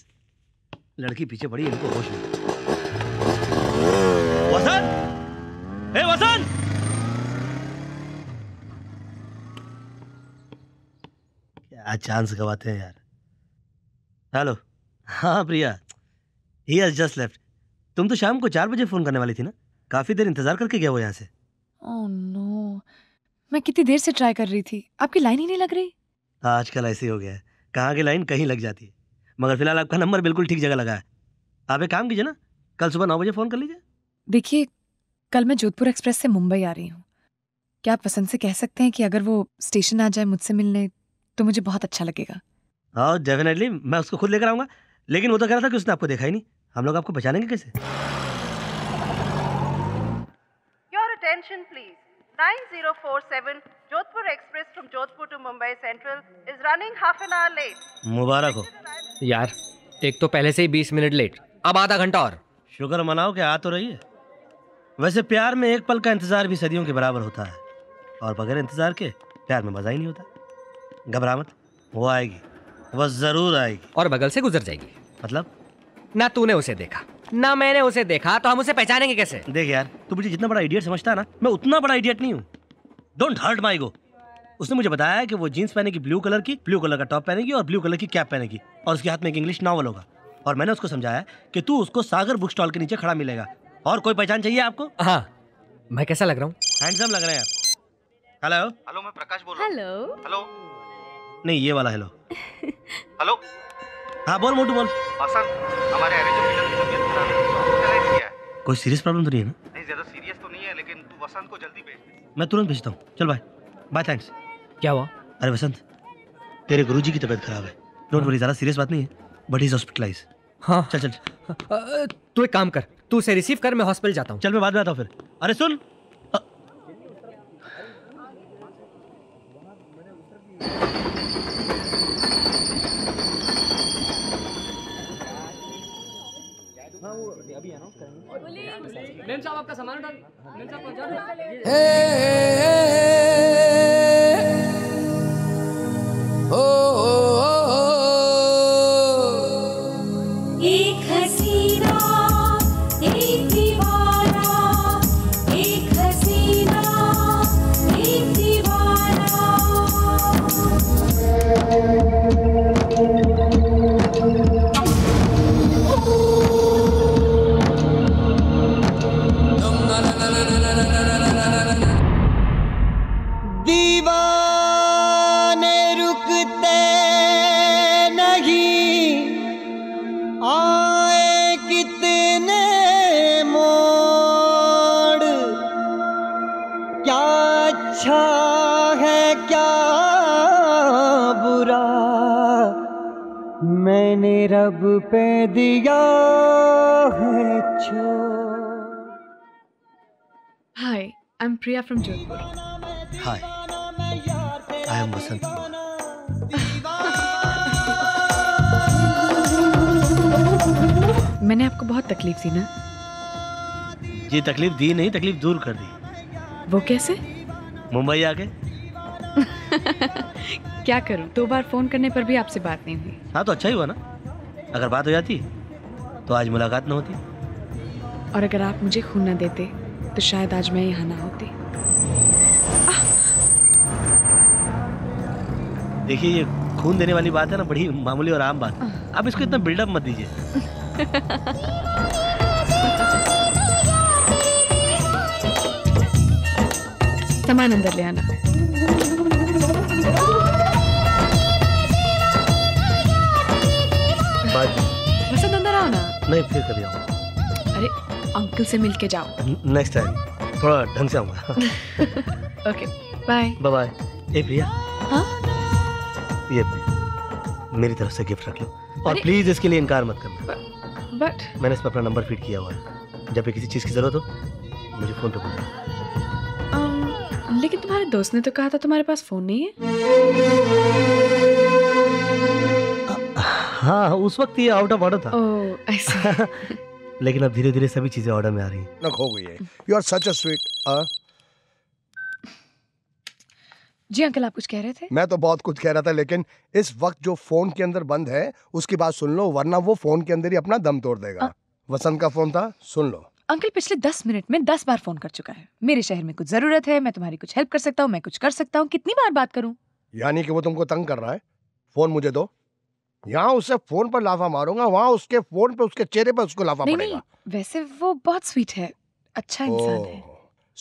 लड़की पीछे पड़ी, इनको होश नहीं। वसंत! Hey, वसंत! क्या चांस गवाते हैं यार। हेलो, हाँ प्रिया, he has just left. तुम तो शाम को चार बजे फोन करने वाली थी ना? काफी देर इंतजार करके गया वो यहाँ से। ओह नो, मैं कितनी देर से ट्राई कर रही थी, आपकी लाइन ही नहीं लग रही। आजकल ऐसे हो गया है, कहाँ की लाइन कहीं लग जाती है। मगर फिलहाल आपका नंबर बिल्कुल ठीक जगह लगा है। आप एक काम कीजिए ना, कल सुबह नौ बजे फ़ोन कर लीजिए। देखिए, कल मैं जोधपुर एक्सप्रेस से मुंबई आ रही हूँ। क्या आप वसंत से कह सकते हैं कि अगर वो स्टेशन आ जाए मुझसे मिलने तो मुझे बहुत अच्छा लगेगा? हाँ डेफिनेटली, मैं उसको खुद लेकर आऊँगा। लेकिन वो तो कह रहा था कि उसने आपको देखा ही नहीं। हम लोग आपको पहचानेंगे कैसे? Attention please. nine zero four seven Jodhpur Express from Jodhpur to Mumbai Central is running half an hour late. मुबारक हो। यार, एक तो पहले से ही बीस मिनट लेट, अब आधा घंटा और। शुक्र मनाओ कि आ तो रही है। वैसे प्यार में एक पल का इंतजार भी सदियों के बराबर होता है और बगैर इंतजार के प्यार में मजा ही नहीं होता। घबरा मत, वो आएगी, वो जरूर आएगी और बगल से गुजर जाएगी। मतलब? ना तूने उसे देखा ना मैंने उसे देखा, तो हम उसे पहचानेंगे कैसे? देख यार, तू मुझे जितना बड़ा इडियट समझता है ना, मैं उतना बड़ा इडियट नहीं हूँ। Don't hurt my ego. उसने मुझे बताया कि वो जीन्स पहनेगी ब्लू कलर की, ब्लू कलर का टॉप पहनेगी और ब्लू कलर की कैप पहनेगी और उसके हाथ में एक इंग्लिश नॉवल होगा। और मैंने उसको समझाया कि तू उसको सागर बुक स्टॉल के नीचे खड़ा मिलेगा। और कोई पहचान चाहिए आपको? हाँ। मैं कैसा लग रहा हूँ? हैंडसम लग रहे हैं आप। हेलो हेलो, मैं प्रकाश बोल रहा हूँ। हेलो हेलो, नहीं ये वाला हेलो। हेलो, हाँ बोल मोटू बोल। हमारे कोई सीरियस प्रॉब्लम तो नहीं है ना? नहीं, ज़्यादा सीरियस तो नहीं है, लेकिन तू वसंत को जल्दी भेज दे। मैं तुरंत भेजता हूँ। चल बाय बाय, थैंक्स। क्या हुआ? अरे वसंत, तेरे गुरुजी की तबीयत खराब है। डोंट वरी, ज़्यादा सीरियस बात नहीं है, बट ही इज हॉस्पिटलाइज। हाँ चल चल, तू एक काम कर, तू उसे रिसीव कर, मैं हॉस्पिटल जाता हूँ। चल मैं बाद में आता हूँ फिर। अरे सुन, मेम साहब आपका सामान उठा, मेम साहब पहुंचा दो। ओ एक हसीना एक दीवाना, एक हसीना एक दीवाना। दीवाने रुकते नहीं, आए कितने मोड़, क्या अच्छा है क्या बुरा, मैंने रब पे दिया है छोड़। Hi, I am Priya from Jodhpur. Hi, I am Vasant Kumar. मैंने आपको बहुत तकलीफ दी ना? जी तकलीफ दी नहीं, तकलीफ दूर कर दी। वो कैसे? मुंबई आके। क्या करूं, दो बार फोन करने पर भी आपसे बात नहीं हुई। हाँ तो अच्छा ही हुआ ना, अगर बात हो जाती तो आज मुलाकात ना होती। और अगर आप मुझे खून ना देते तो शायद आज मैं यहाँ ना होती। देखिए ये खून देने वाली बात है ना, बड़ी मामूली और आम बात है, आप इसको इतना बिल्डअप मत दीजिए। सामान अंदर ले आना। वसंत अंदर आओ ना। नहीं, फिर कभी आऊंगा। अरे अंकल से मिल के जाओ। नेक्स्ट टाइम थोड़ा ढंग से आऊंगा। Okay bye bye. ए प्रिया, हाँ ये मेरी तरफ से गिफ्ट रख लो और प्लीज इसके लिए इनकार मत करना। बट मैंने इस पर अपना नंबर फीड किया हुआ है, जब भी किसी चीज की जरूरत हो मुझे फोन पे बोलना। लेकिन तुम्हारे दोस्त ने तो कहा था तुम्हारे पास फोन नहीं है। हाँ उस वक्त ये आउट ऑफ ऑर्डर था। ओह ऐसा। लेकिन अब धीरे धीरे सभी चीजें ऑर्डर में आ रही है। हो गई है। You are such a sweet. जी अंकल, आप कुछ कह रहे थे? मैं तो बहुत कुछ कह रहा था, लेकिन इस वक्त जो फोन के अंदर बंद है उसकी बात सुन लो, वरना वो फोन के अंदर ही अपना दम तोड़ देगा। आ... वसंत का फोन था, सुन लो। अंकल पिछले दस मिनट में दस बार फोन कर चुका है। मेरे शहर में कुछ जरूरत है, मैं तुम्हारी कुछ हेल्प कर सकता हूँ, मैं कुछ कर सकता हूँ। कितनी बार बात करूँ? यानी कि वो तुमको तंग कर रहा है। फोन मुझे दो। यहाँ उससे फोन पर लाफा मारूंगा, वहाँ उसके फोन पे, उसके चेहरे पे उसको लाफा पड़ेगा। वैसे वो बहुत स्वीट है, अच्छा इंसान है।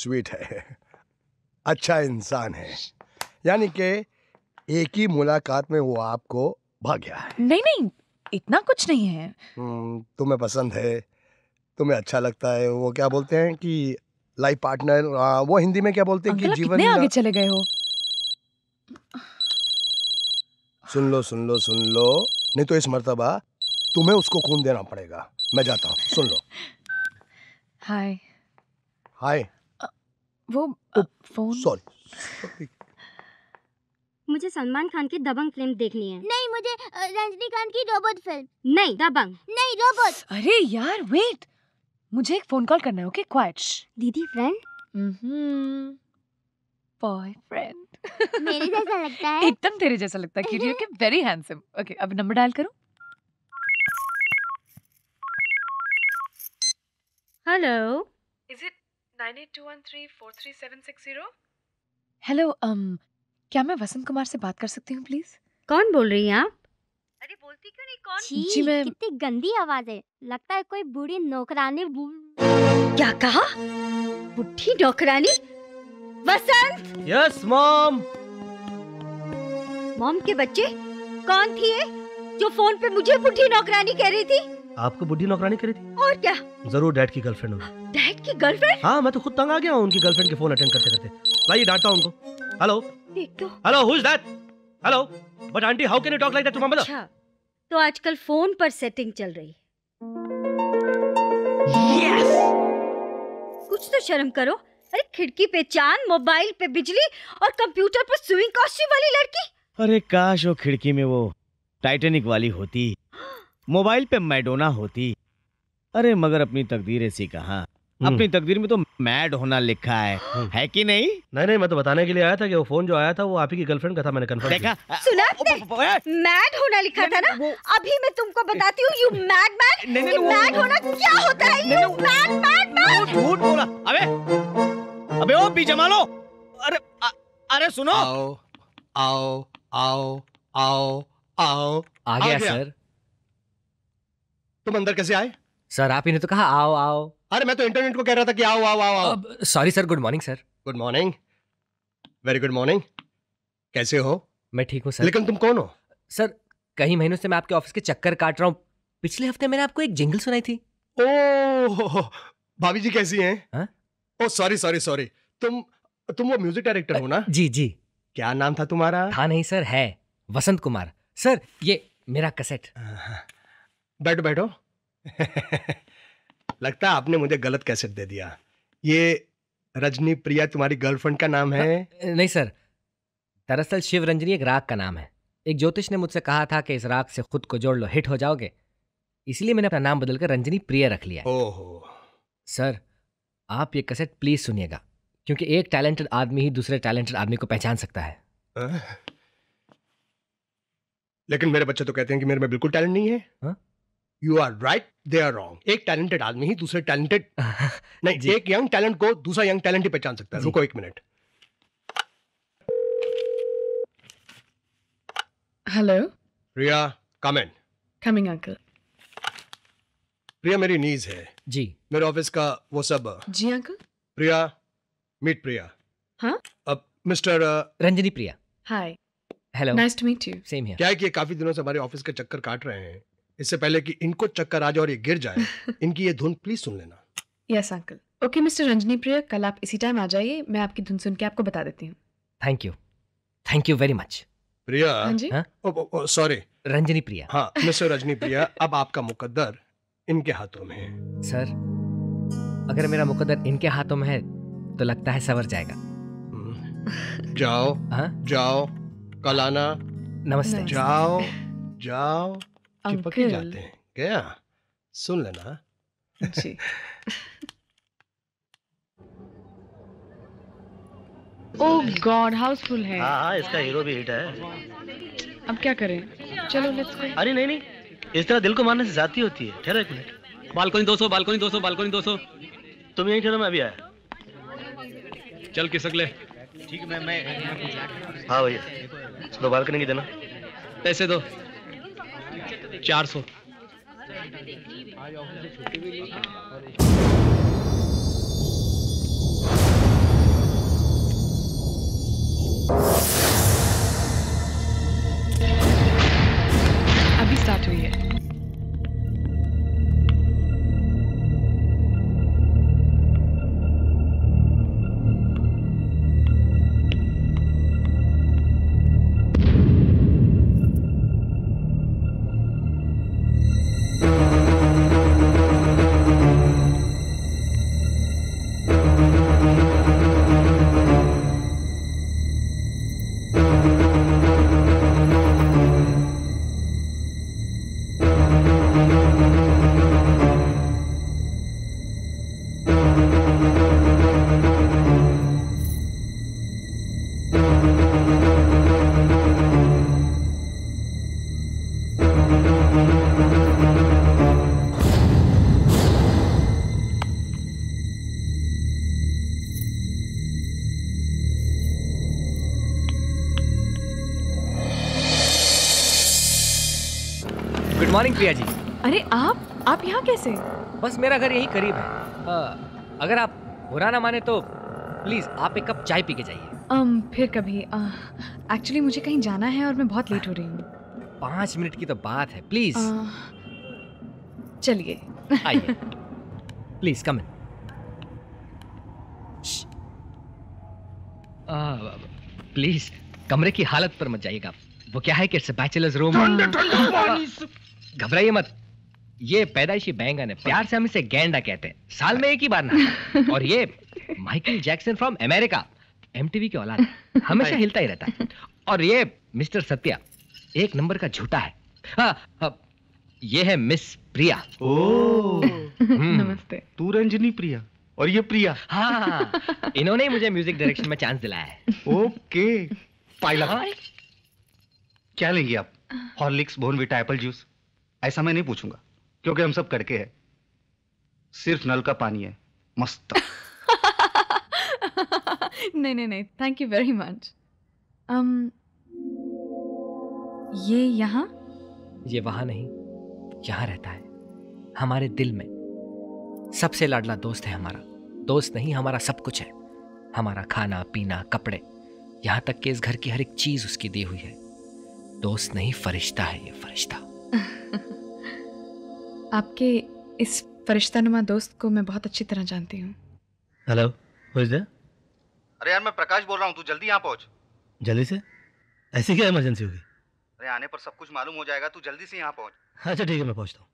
स्वीट है, अच्छा इंसान है, यानी कि एक ही मुलाकात में वो आपको भा गया है। नहीं नहीं, इतना कुछ नहीं है। तुम्हें पसंद है, तुम्हें अच्छा लगता है। वो क्या बोलते हैं कि लाइफ पार्टनर, वो हिंदी में क्या बोलते हैं कि जीवन में आगे चले गए हो। सुन लो सुन लो सुन लो, नहीं तो इस मर्तबा तुम्हें उसको खून देना पड़ेगा। मैं जाता हूँ, सुन लो। हाय हाय। वो फोन, सॉरी मुझे सलमान खान की दबंग फिल्म देखनी है। नहीं, मुझे रजनीकांत की रोबोट फिल्म। नहीं, दबंग नहीं, रोबोट। अरे यार वेट, मुझे एक फोन कॉल करना है। Okay quite. दीदी फ्रेंड, हम्म बॉयफ्रेंड। मेरे जैसा लगता है। एकदम तेरे जैसा लगता है, क्यूट है, वेरी हैंडसम। ओके अब नंबर डायल करो। Hello, is it nine eight two one three four three seven six zero? Hello, um, क्या मैं वसंत कुमार से बात कर सकती हूँ प्लीज? कौन बोल रही हैं आप? अरे बोलती क्यों नहीं, कौन? जी, जी मैं... कितनी गंदी आवाज है, लगता है कोई बूढ़ी नौकरानी। क्या कहा? बूढ़ी नौकरानी? वसंत? Yes mom. मॉम के बच्चे, कौन थी ये जो फोन पे मुझे बूढ़ी नौकरानी कह रही थी? आपको बुढ़ी नौकरानी करी थी? और क्या? जरूर डैड की गर्लफ्रेंड होगी। डैड की गर्लफ्रेंड? हाँ, मैं तो खुद तंग आ गया हूँ उनकी गर्लफ्रेंड के फोन अटेंड करते करते। लाइए डांटता हूँ उनको। Hello hello, who is that? Hello, but aunty how can you talk like that to my mother? अच्छा, तो आजकल फोन पर सेटिंग चल रही। यस, कुछ तो शर्म करो। अरे खिड़की पे चांद, मोबाइल पे बिजली और कंप्यूटर पर स्विमिंग कॉस्ट्यूम वाली लड़की। अरे काश वो खिड़की में वो टाइटैनिक वाली होती, मोबाइल पे मैडोना होती। अरे मगर अपनी तकदीर ऐसी कहाँ, अपनी तकदीर में तो मैड होना लिखा है, है कि नहीं? नहीं नहीं, मैं तो बताने के लिए आया था कि वो फोन जो आया था वो आप ही की गर्लफ्रेंड का था। मैंने कंफर्म देखा, सुना आपने? मैड होना लिखा था ना, अभी मैं तुमको बताती हूँ। यू मैड मैन, ये मैड होना क्या होता है? You mad mad man. झूठ बोला। अबे अबे ओ बी जमालो, अरे अरे सुनो। आओ आओ आओ आओ आओ। आ गया सर। तुम अंदर कैसे आए? सर आप ही ने तो कहा आओ आओ। अरे मैं तो इंटरनेट को कह रहा था कि आओ आओ आओ। Sorry sir, good morning sir. Good morning, very good morning. कैसे हो? मैं ठीक हूँ सर। लेकिन तुम कौन हो? सर कई महीनों से मैं आपके ऑफिस के चक्कर काट रहा हूँ। पिछले हफ्ते मैंने आपको एक जिंगल सुनाई थी। ओ भाभी जी कैसी हैं? ओ सॉरी सॉरी सॉरी, तुम तुम वो म्यूजिक डायरेक्टर हो ना? जी जी। क्या नाम था तुम्हारा? था नहीं सर, है वसंत कुमार। सर ये मेरा कैसेट। बैठो बैठो। लगता है आपने मुझे गलत कैसेट दे दिया। ये रंजनी प्रिया तुम्हारी गर्लफ्रेंड का नाम है? न, नहीं सर, दरअसल शिव रंजनी एक राग का नाम है। एक ज्योतिष ने मुझसे कहा था कि इस राग से खुद को जोड़ लो, हिट हो जाओगे, इसलिए मैंने अपना नाम बदलकर रंजनी प्रिया रख लिया। ओहो सर, आप ये कैसेट प्लीज सुनिएगा, क्योंकि एक टैलेंटेड आदमी ही दूसरे टैलेंटेड आदमी को पहचान सकता है। आ? लेकिन मेरे बच्चे तो कहते हैं कि मेरे में बिल्कुल टैलेंट नहीं है। आ? You are right, they are wrong. एक टैलेंटेड आदमी ही दूसरे टैलेंटेड नहीं, एक यंग टैलेंट को दूसरा यंग टैलेंट ही पहचान सकता है। रुको एक minute. Hello Priya, come in. Coming uncle. Priya मेरी नीज है जी, मेरे ऑफिस का वो सब। जी अंकल। प्रिया, मीट प्रिया। हाँ अब mister Ranjani Priya. Hi, hello, nice to meet you. Same here. क्या है कि ये काफी दिनों से हमारे ऑफिस के चक्कर काट रहे हैं, इससे पहले कि इनको चक्कर आ जाए और ये गिर जाए, इनकी ये धुन प्लीज सुन लेना। Yes uncle. Okay mister Ranjani Priya, कल आप इसी टाइम आ जाइए, मैं आपकी धुन सुन के आपको बता देती हूँ। Thank you, thank you very much Priya. हाँ जी, सॉरी रंजनी प्रिया। हाँ मिस्टर रंजनी प्रिया, अब आपका मुकद्दर इनके हाथों में है। सर अगर मेरा मुकद्दर इनके हाथों में है तो लगता है सवर जाएगा। जाओ जाओ, कल आना। नमस्ते। जाओ जाओ, चिपके जाते हैं क्या? सुन लेना जी। ओह गॉड, हाउसफुल है। हाँ, इसका हीरो भी हिट है। अब क्या करें? चलो लेट्स गो। अरे नहीं नहीं, इस तरह दिल को मारने से जाती होती है। ठहरो एक मिनट। बालकोनी दो सौ, बालकोनी दो सौ, बालकोनी दो सौ। तुम यहीं ठहरो, मैं अभी आया। चल किसक ले। ठीक है मैं मैं हाँ भैया, दो बालकोनी देना। पैसे दो चार सौ। अभी स्टार्ट हुई है। Good morning Priya ji. अरे आप आप यहाँ कैसे? बस मेरा घर यही करीब है। आ, अगर आप बुरा ना माने तो प्लीज आप एक कप चाय पी के जाइए। um, फिर कभी। एक्चुअली uh, मुझे कहीं जाना है और मैं बहुत लेट हो रही हूँ। पाँच मिनट की तो बात है, प्लीज। uh, चलिए आइए। Please come in. प्लीज कमरे की हालत पर मत जाइएगा। वो क्या है कि इट्स बैचलर्स रूम। घबराइए मत, ये पैदाइशी बैंगन है, प्यार से हम इसे गेंडा कहते हैं, साल में एक ही बार ना। और ये Michael Jackson from America, MTV की औलाद, हमेशा हिलता ही रहता है। और ये मिस्टर सत्या, एक नंबर का झूठा है। आ, आ, ये है मिस प्रिया। ओ नमस्ते। तू रंजनी प्रिया और ये प्रिया। हाँ, इन्होंने ही मुझे म्यूजिक डायरेक्शन में चांस दिलाया है। ओके पायला। हाँ? क्या लेंगी आप? Horlicks, Bournvita, apple juice? ऐसा मैं नहीं पूछूंगा क्योंकि हम सब कड़के हैं। सिर्फ नल का पानी है, मस्त। नहीं नहीं नहीं, thank you very much. um, ये यहाँ? ये वहां नहीं, यहाँ रहता है हमारे दिल में। सबसे लाडला दोस्त है हमारा। दोस्त नहीं, हमारा सब कुछ है। हमारा खाना पीना, कपड़े, यहाँ तक कि इस घर की हर एक चीज उसकी दी हुई है। दोस्त नहीं, फरिश्ता है ये, फरिश्ता। आपके इस फरिश्ता नुमा दोस्त को मैं बहुत अच्छी तरह जानती हूँ। Hello, who is there? अरे यार, मैं प्रकाश बोल रहा हूँ, तू जल्दी यहाँ पहुँच। जल्दी से? ऐसी क्या इमरजेंसी होगी? अरे आने पर सब कुछ मालूम हो जाएगा, तू जल्दी से यहाँ पहुँच। अच्छा ठीक है, मैं पहुँचता हूँ।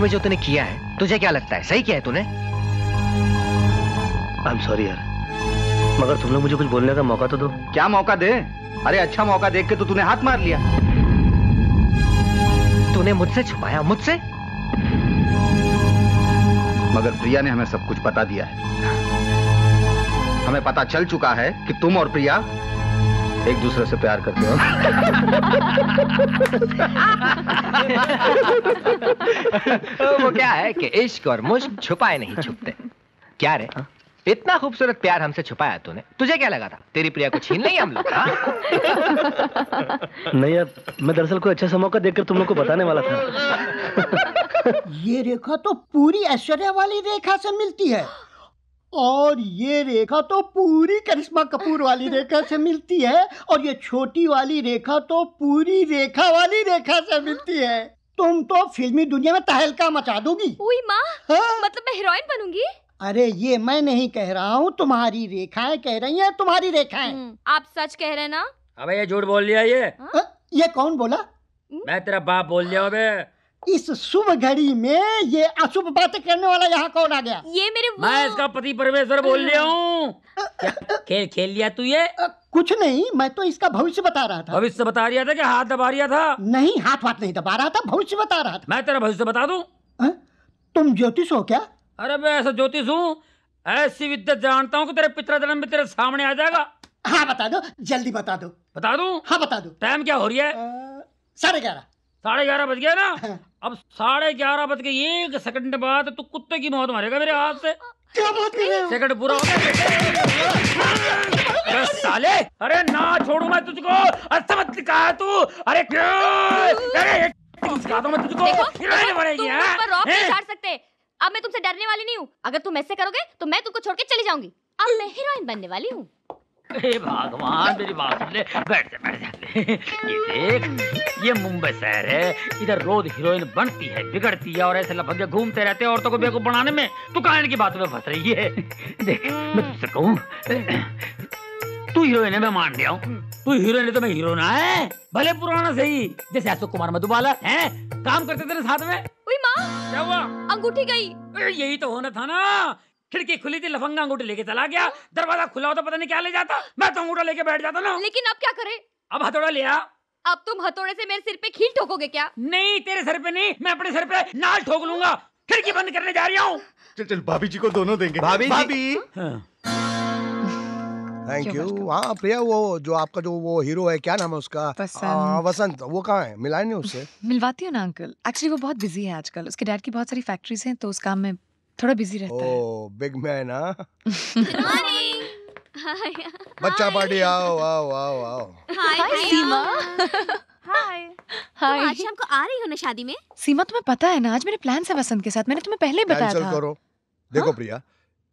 में जो तूने किया है, तुझे क्या लगता है सही किया है तूने? आई एम सॉरी यार, मगर तुम लोग मुझे कुछ बोलने का मौका तो दो। क्या मौका दे? अरे अच्छा मौका देख के तो तूने हाथ मार लिया। तूने मुझसे छुपाया, मुझसे? मगर प्रिया ने हमें सब कुछ बता दिया है। हमें पता चल चुका है कि तुम और प्रिया एक दूसरे से प्यार करते हो। वो क्या है कि इश्क और मुश्क छुपाए नहीं छुपते। क्या रे, इतना खूबसूरत प्यार हमसे छुपाया तूने? तुझे क्या लगा था तेरी प्रिया को छीन लेंगे हम लोग? नहीं यार, मैं दरअसल कोई अच्छा सा मौका देखकर तुम लोग को बताने वाला था। ये रेखा तो पूरी ऐश्वर्या वाली रेखा से मिलती है और ये रेखा तो पूरी करिश्मा कपूर वाली रेखा से मिलती है और ये छोटी वाली रेखा तो पूरी रेखा वाली रेखा से मिलती है। तुम तो फिल्मी दुनिया में तहलका मचा दोगी। ओए माँ, मतलब मैं हीरोइन बनूंगी? अरे ये मैं नहीं कह रहा हूँ, तुम्हारी रेखाएं कह रही हैं, तुम्हारी रेखाएं। आप सच कह रहे हैं ना? अबे ये झूठ बोल दिया ये। आ? ये कौन बोला? मैं तेरा बाप बोल दिया। इस शुभ घड़ी में ये अशुभ बातें करने वाला यहाँ कौन आ गया? ये मेरे वो... मैं इसका पति परमेश्वर बोल रहा हूँ। खेल खेल लिया तू ये? आ, कुछ नहीं, मैं तो इसका भविष्य बता रहा था। भविष्य बता रहा था कि हाथ दबा रहा था? नहीं, हाथ वाथ नहीं दबा रहा था, भविष्य बता रहा था। मैं तेरा भविष्य बता दूँ? तुम ज्योतिष हो क्या? अरे मैं ऐसा ज्योतिष हूँ, ऐसी विद्या जानता हूँ कि तेरे पितरा जन्म में तेरे सामने आ जाएगा। हाँ बता दो, जल्दी बता दो। बता दूँ? हाँ बता दो। टाइम क्या हो रही है? साढ़े ग्यारह। साढ़े ग्यारह बज गया ना? अब साढ़े ग्यारह बज के एक सेकंड बाद तू कुत्ते की मौत मारेगा मेरे हाथ से। क्या बात कर रहे हो? सेकंड पूरा हो गया साले। अरे ना छोड़ू मैं तुझको, समझ लिखा है तू। अरे सकते, अब मैं तुमसे डरने वाली नहीं हूँ। अगर तुम ऐसे करोगे तो मैं तुमको छोड़ के चली जाऊंगी। अब मैं हीरोइन बनने वाली हूँ। भगवान मेरी बात सुन ले, बैठ जा बैठ जा। ये देख, ये मुंबई शहर है, इधर रोज हीरोइन बनती है, बिगड़ती है और ऐसे लफंगे घूमते रहते हैं औरतों को बेवकूफ बनाने में। तू काहे की बात में फंस रही है? देख मैं तुझसे कहूँ, तू हीरोइन है मैं मान गया हूँ, तू हीरोइन है तो मैं हीरो ना है, भले पुराना सही, जैसे अशोक कुमार मधुबाला है, काम करते थे साथ में। क्या हुआ? अंगूठी गई। यही तो होना था ना, खिड़की खुली थी, लफंगा अंगूठा लेके चला गया, दरवाजा खुला होता पता नहीं क्या ले जाता, मैं तो अंगूठा लेके बैठ जाता ना। लेकिन अब क्या करे? अब हथौड़ा ले आ। अब तुम हथौड़े से मेरे सिर पे खील ठोकोगे क्या? नहीं, तेरे सर पे नहीं, मैं अपने सर पे नाल ठोक लूंगा। खिड़की बंद करने जा रहा हूँ। चल चल, भाभी जी को दोनों देंगे। भाभी, भाभी। Thank you. हाँ प्रिया, वो जो आपका जो वो हीरो है, क्या नाम है उसका, आ, वसंत, वो कहाँ है? मिला नहीं उससे? मिलवाती हूँ ना अंकल, एक्चुअली वो बहुत बिजी है आजकल, उसके डैड की बहुत सारी फैक्ट्रीज हैं तो उस काम में थोड़ा बिजी रहता है। Oh big man. हाँ बच्चा पार्टी, आओ आओ आओ आओ। हाय सीमा। हाय हाय, आज शाम को आ रही हो ना शादी में? सीमा तुम्हें पता है ना आज मेरे प्लान है वसंत के साथ, मैंने तुम्हें पहले ही बताया था। कैंसिल करो। देखो प्रिया,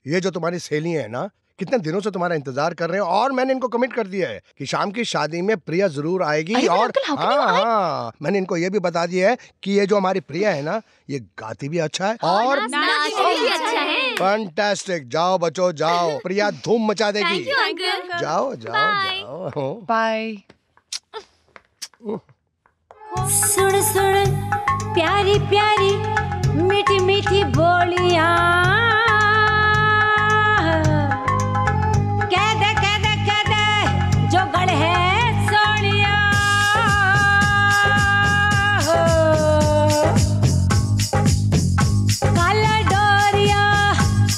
ये जो तुम्हारी सहेली है ना, कितने दिनों से तुम्हारा इंतजार कर रहे हैं और मैंने इनको कमिट कर दिया है कि शाम की शादी में प्रिया जरूर आएगी। और हाँ हाँ, मैंने इनको ये भी बता दिया है कि ये जो हमारी प्रिया है ना, ये गाती भी अच्छा है और फैंटास्टिक। जाओ बच्चों जाओ, प्रिया धूम मचा देगी। जाओ जाओ जाओ, बाय। सुन सुन प्यारी प्यारी मीठी मीठी बोलियां, कर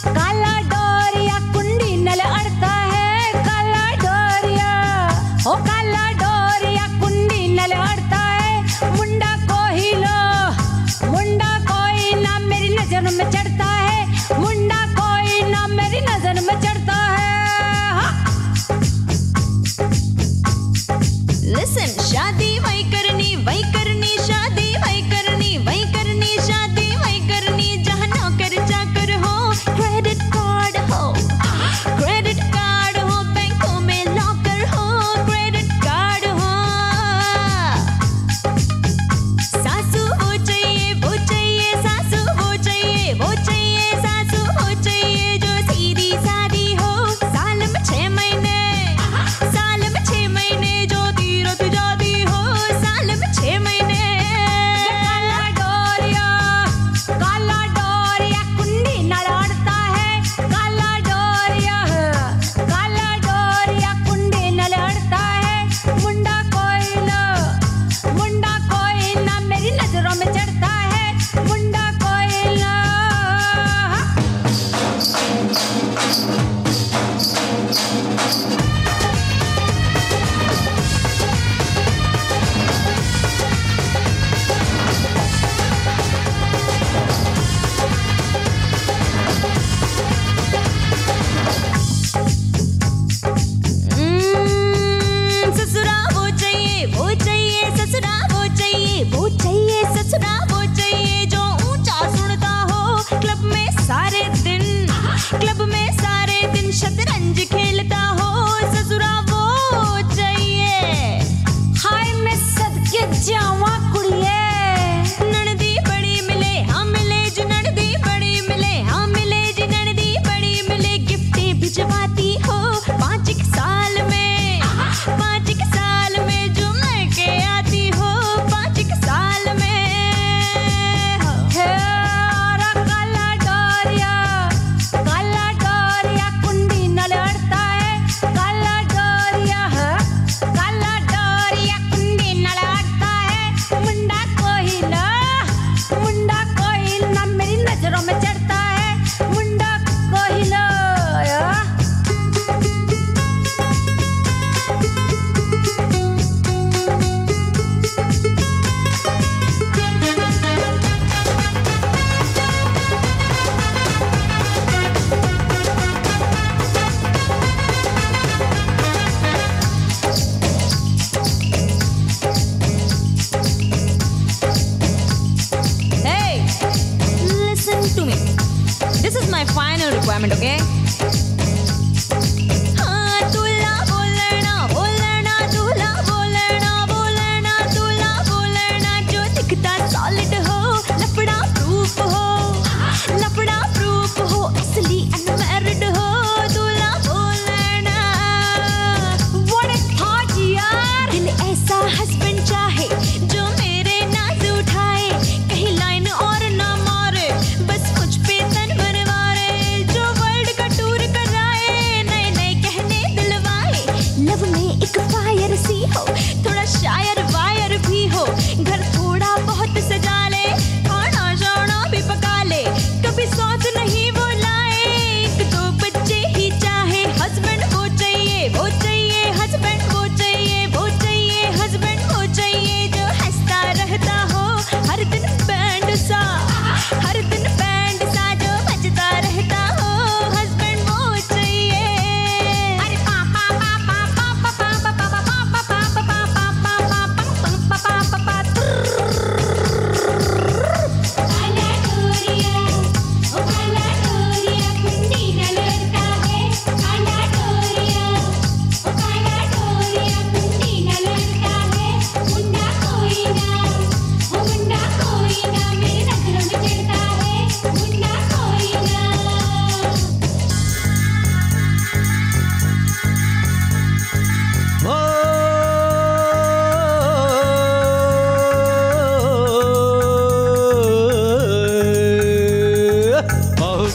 आओ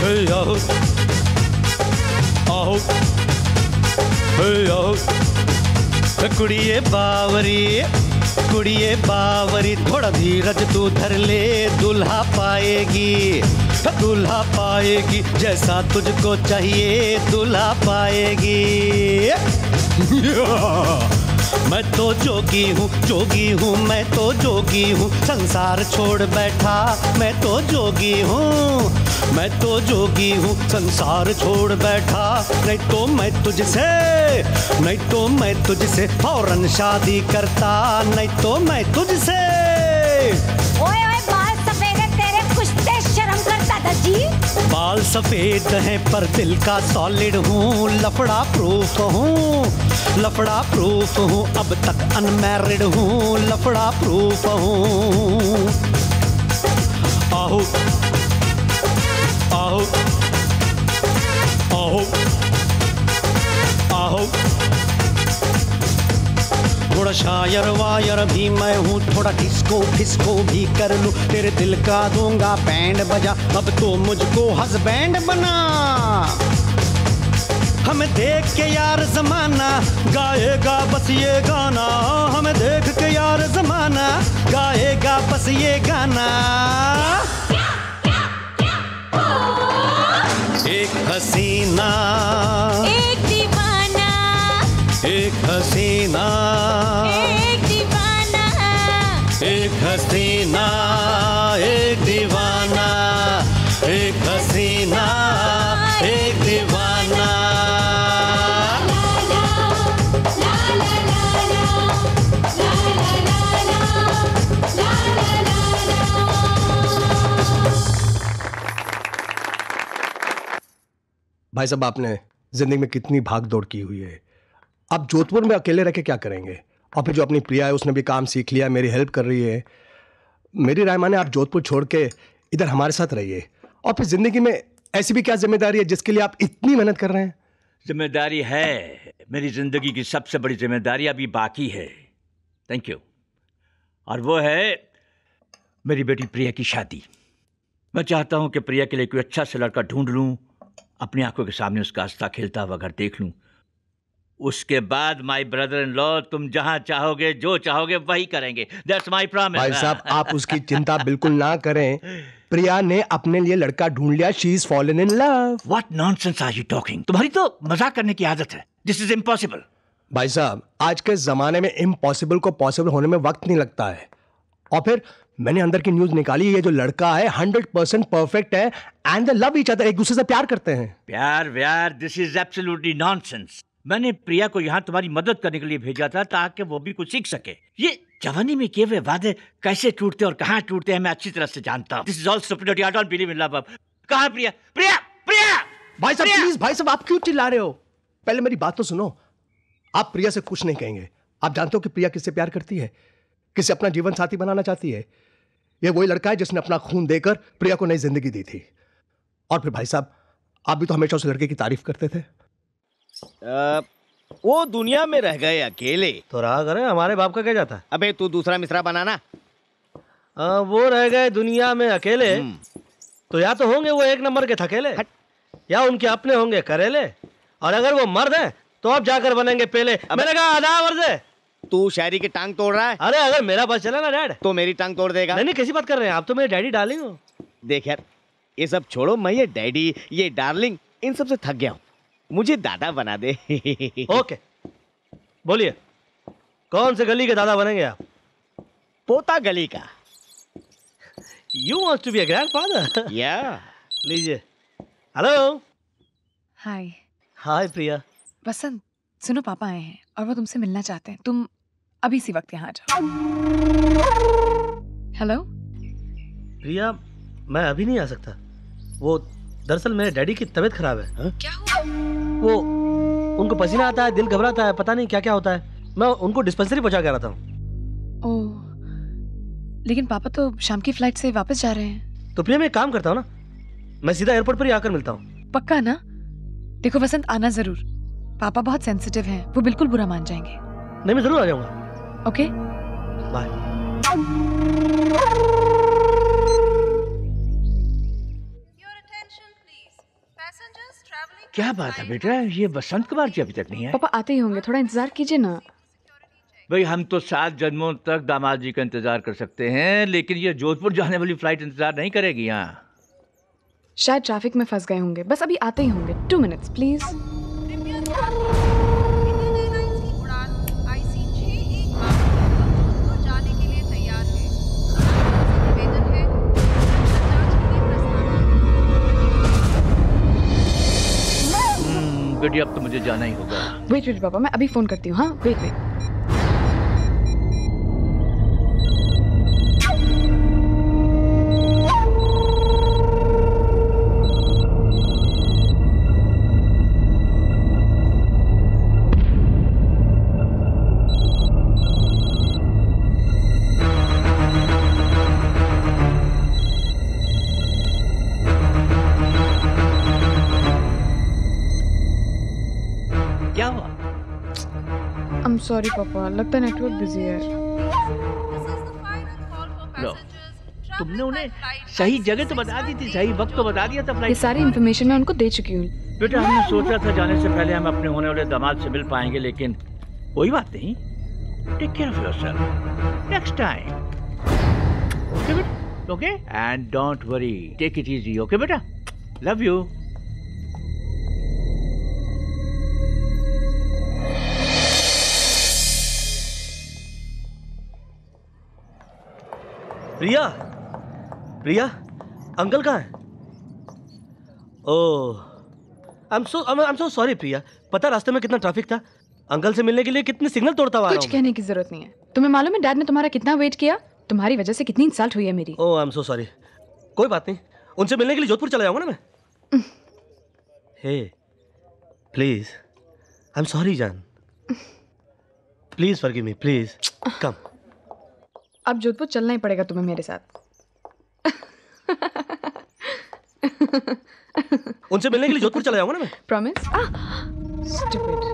हे आओ आओ हे आओ कुड़िए बावरी कुड़िए बावरी थोड़ा धीरज तू धर ले दूल्हा पाएगी दूल्हा पाएगी जैसा तुझको चाहिए दूल्हा पाएगी। मैं तो जोगी हूँ जोगी हूँ मैं तो जोगी हूँ संसार छोड़ बैठा मैं तो जोगी हूँ मैं तो जोगी हूँ संसार छोड़ बैठा नहीं तो मैं तुझसे नहीं तो मैं तुझसे फौरन शादी करता नहीं तो मैं तुझसे। ओए ओए बाल सफेद है तेरे कुछ ते शर्म कर दादाजी। बाल सफेद हैं पर दिल का सॉलिड हूँ लफड़ा प्रूफ हूँ लफड़ा प्रूफ हूँ अब तक अनमैरिड हूँ लफड़ा प्रूफ हूँ। आओ आओ आओ आओ थोड़ा शायर वायर भी मैं हूँ थोड़ा डिस्को फिस्को भी कर लूँ तेरे दिल का दूंगा बैंड बजा अब तो मुझको हस्बैंड बना। हमें देख के यार जमाना गाएगा बस ये गाना हमें देख के यार जमाना गाएगा बस ये गाना। क्या, क्या, क्या, क्या? एक हसीना एक दीवाना एक हसीना एक दीवाना एक हसीना एक दीवाना एक हसीना एक दीवाना। भाई साहब आपने जिंदगी में कितनी भाग दौड़ की हुई है आप जोधपुर में अकेले रह के क्या करेंगे और फिर जो अपनी प्रिया है उसने भी काम सीख लिया मेरी हेल्प कर रही है। मेरी राय माने आप जोधपुर छोड़ के इधर हमारे साथ रहिए और फिर जिंदगी में ऐसी भी क्या जिम्मेदारी है जिसके लिए आप इतनी मेहनत कर रहे हैं। जिम्मेदारी है मेरी जिंदगी की सबसे बड़ी जिम्मेदारी अभी बाकी है थैंक यू और वो है मेरी बेटी प्रिया की शादी। मैं चाहता हूँ कि प्रिया के लिए कोई अच्छा सा लड़का ढूंढ लूँ अपनी आंखों के सामने उसका आस्था खेलता हुआ घर देख लूं उसके बाद माय ब्रदर इन लॉ तुम जहां चाहोगे जो चाहोगे वही करेंगे दैट्स माय प्रॉमिस। भाई साहब आप उसकी चिंता बिल्कुल ना करें प्रिया ने अपने लिए लड़का ढूंढ लिया she is fallen in love. What nonsense are you talking तुम्हारी तो मजाक करने की आदत है दिस इज इम्पॉसिबल। भाई साहब आज के जमाने में इम्पॉसिबल को पॉसिबल होने में वक्त नहीं लगता है और फिर मैंने अंदर की न्यूज निकाली ये जो लड़का है हंड्रेड परसेंट परफेक्ट है and they love each other एक दूसरे से प्यार करते हैं। प्यार व्यार दिस इज एब्सोल्युटली नॉनसेंस। मैंने प्रिया को यहाँ तुम्हारी मदद करने के लिए भेजा था ताकि वो भी कुछ सीख सके ये जवानी में किए हुए वादे कैसे टूटते और कहाँ टूटते हैं मैं अच्छी तरह से जानता हूँ this is all stupidity I don't believe in love. कहाँ प्रिया प्रिया प्रिया भाई साहब प्लीज भाई साहब आप क्यों चिल्ला रहे हो पहले मेरी बात तो सुनो। आप प्रिया से कुछ नहीं कहेंगे आप जानते हो कि प्रिया किससे प्यार करती है किसे अपना जीवन साथी बनाना चाहती है ये वही लड़का है जिसने अपना खून देकर प्रिया को नई जिंदगी दी थी। और फिर भाई साहब आप भी तो हमेशा उस लड़के की तारीफ करते थे। आ, वो दुनिया में रह गए अकेले तो रहा करे हमारे बाप का क्या जाता है। अबे तू दूसरा मिसरा बनाना। आ, वो रह गए दुनिया में अकेले तो या तो होंगे वो एक नंबर के थकेले या उनके अपने होंगे करेले और अगर वो मर्द है तो आप जाकर बनेंगे पेले। मैंने कहा आधा वर्जे तू शायरी की टांग तोड़ रहा है। अरे अगर मेरा बस चला ना डैड तो मेरी टांग तोड़ देगा। नहीं नहीं कैसी बात कर रहे हैं आप तो मेरे डैडी डार्लिंग हो। देख यार ये सब छोड़ो मैं ये डैडी ये डार्लिंग इन सब से थक गया हूँ मुझे दादा बना दे। ओके बोलिए कौन से गली के दादा बनेंगे आप। पोता गली का you want to be a grandfather या लीजिए। हेलो हाय हाय प्रिया। वसंत सुनो पापा आए हैं और वो तुमसे मिलना चाहते हैं तुम अभी इसी वक्त यहाँ आ जाओ। हेलो प्रिया मैं अभी नहीं आ सकता वो दरअसल मेरे डैडी की तबीयत खराब है। हा? क्या हुआ? वो उनको पसीना आता है दिल घबराता है पता नहीं क्या क्या होता है मैं उनको डिस्पेंसरी पहुँचा के आ रहा था। ओह लेकिन पापा तो शाम की फ्लाइट से वापस जा रहे हैं। तो प्रिया मैं काम करता हूँ ना मैं सीधा एयरपोर्ट पर ही आकर मिलता हूँ। पक्का ना देखो वसंत आना जरूर पापा बहुत सेंसिटिव हैं वो बिल्कुल बुरा मान जाएंगे। नहीं मैं जरूर आ जाऊंगा। Okay bye. क्या बात है बेटा, ये वसंत कुमार जी अभी तक नहीं है। पापा आते ही होंगे, थोड़ा इंतजार कीजिए ना। भाई हम तो सात जन्मों तक दामाद जी का इंतजार कर सकते हैं, लेकिन ये जोधपुर जाने वाली फ्लाइट इंतजार नहीं करेगी। यहाँ शायद ट्रैफिक में फंस गए होंगे, बस अभी आते ही होंगे। Two minutes please. बेटी अब तो मुझे जाना ही होगा। वेट वेट पापा, मैं अभी फोन करती हूँ। हाँ वेट वेट। सॉरी पापा, लगता है नेटवर्क बिजी है। लो, तुमने उन्हें सही जगह तो बता दी थी, सही वक्त तो बता दिया था। फ्लाइट ये सारी इन्फॉर्मेशन मैं उनको दे चुकी हूँ। बेटा हमने सोचा था जाने से पहले हम अपने होने वाले दामाद से मिल पाएंगे, लेकिन कोई बात नहीं। Take care of yourself next time, okay? And don't worry, take it easy, okay बेटा? Love you. Priya, Priya, uncle कहाँ हैं? Oh, I am so I am so sorry Priya, पता रास्ते में कितना ट्रैफिक था? अंकल से मिलने के लिए कितने सिग्नल तोड़ता हुआ। कुछ कहने की जरूरत नहीं है। तुम्हें मालूम है डैड ने तुम्हारा कितना वेट किया? तुम्हारी वजह से कितनी इंसल्ट हुई है मेरी। ओह आई एम सो सॉरी, कोई बात नहीं। उनसे मिलने के लिए जोधपुर चला जाऊँगा ना मैं। Hey please, I am sorry जान, please forgive me, please come. अब जोधपुर चलना ही पड़ेगा तुम्हें मेरे साथ। उनसे मिलने के लिए जोधपुर चला जाऊंगा ना मैं। प्रॉमिस? स्टूपिड।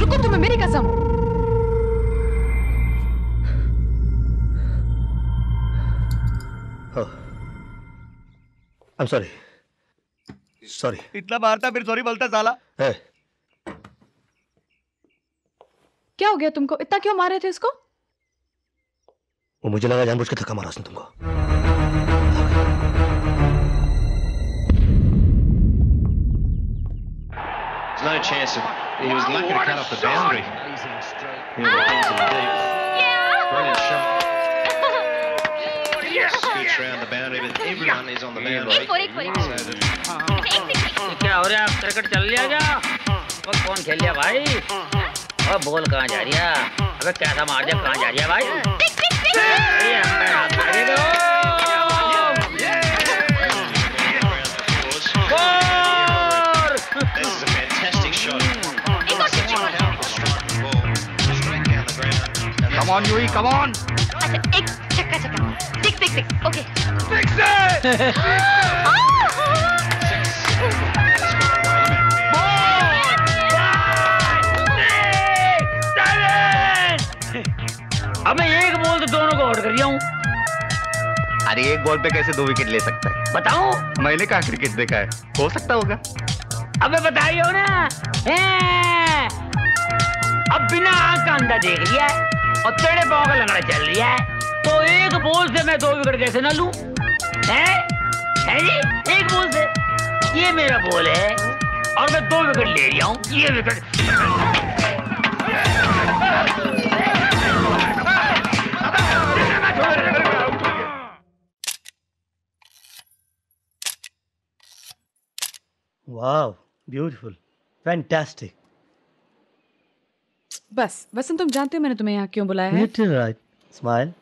रुको, तुम्हें मेरी कसम। I'm sorry, sorry. इतना मारता फिर सॉरी बोलता साला। hey. क्या हो गया तुमको? इतना क्यों मारे थे इसको? वो मुझे लगा जानबूझ के धक्का मारा उसने तुमको। No chance of, he was lucky to cut off the boundary. He was in deep. Brilliant shot. Yes. Scoots round the boundary, but everyone is on the boundary. क्या हो रहा है? क्रिकेट चल लिया क्या? वो कौन खेल लिया भाई? वो बॉल कहाँ जा रही है? अबे कैसा मार दिया, कहाँ जा रही है भाई? ये हमें हाथ लगे तो। Come on, Yui, come on. अच्छा एक चक्का चक्का, टिक टिक टिक, okay. Fix it. अब मैं एक बॉल तो दोनों को आउट कर दिया हूँ। अरे एक बॉल पे कैसे दो विकेट ले सकता है? बताओ। मैंने कहा क्रिकेट देखा है, हो सकता होगा। अबे बताइयो ना। अब बिना आँख का अंदर देख लिया है और तेरे पाँव का लंगड़ा चल रही है, तो एक बॉल से मैं दो विकेट कैसे ना लूं? हैं? हैं जी? एक बॉल से। ये मेरा बॉल है और मैं दो विकेट ले रहा हूँ। ये विकेट। वाव, ब्यूटीफुल, फैंटास्टिक। बस वसंत, तुम जानते हो मैंने तुम्हें यहाँ क्यों बुलाया है? Right, smile,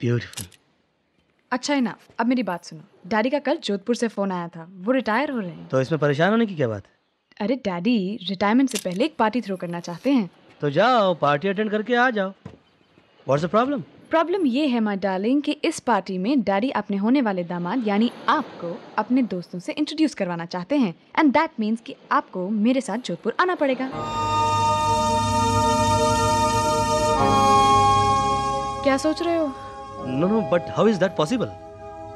beautiful. अच्छा इनफ, अब मेरी बात सुनो। डैडी का कल जोधपुर से फोन आया था, वो रिटायर हो रहे हैं। तो इसमें परेशान होने की क्या बात है? अरे डैडी, रिटायरमेंट से पहले एक पार्टी थ्रो करना चाहते हैं। तो जाओ, पार्टी अटेंड करके आ जाओ। What's the problem? प्रॉब्लम ये है माय डार्लिंग कि इस पार्टी में डैडी अपने होने वाले दामाद यानी आपको अपने दोस्तों से इंट्रोड्यूस करवाना चाहते हैं, एंड दैट मीन्स कि आपको मेरे साथ जोधपुर आना पड़ेगा। क्या सोच रहे हो? No no, but how is that possible?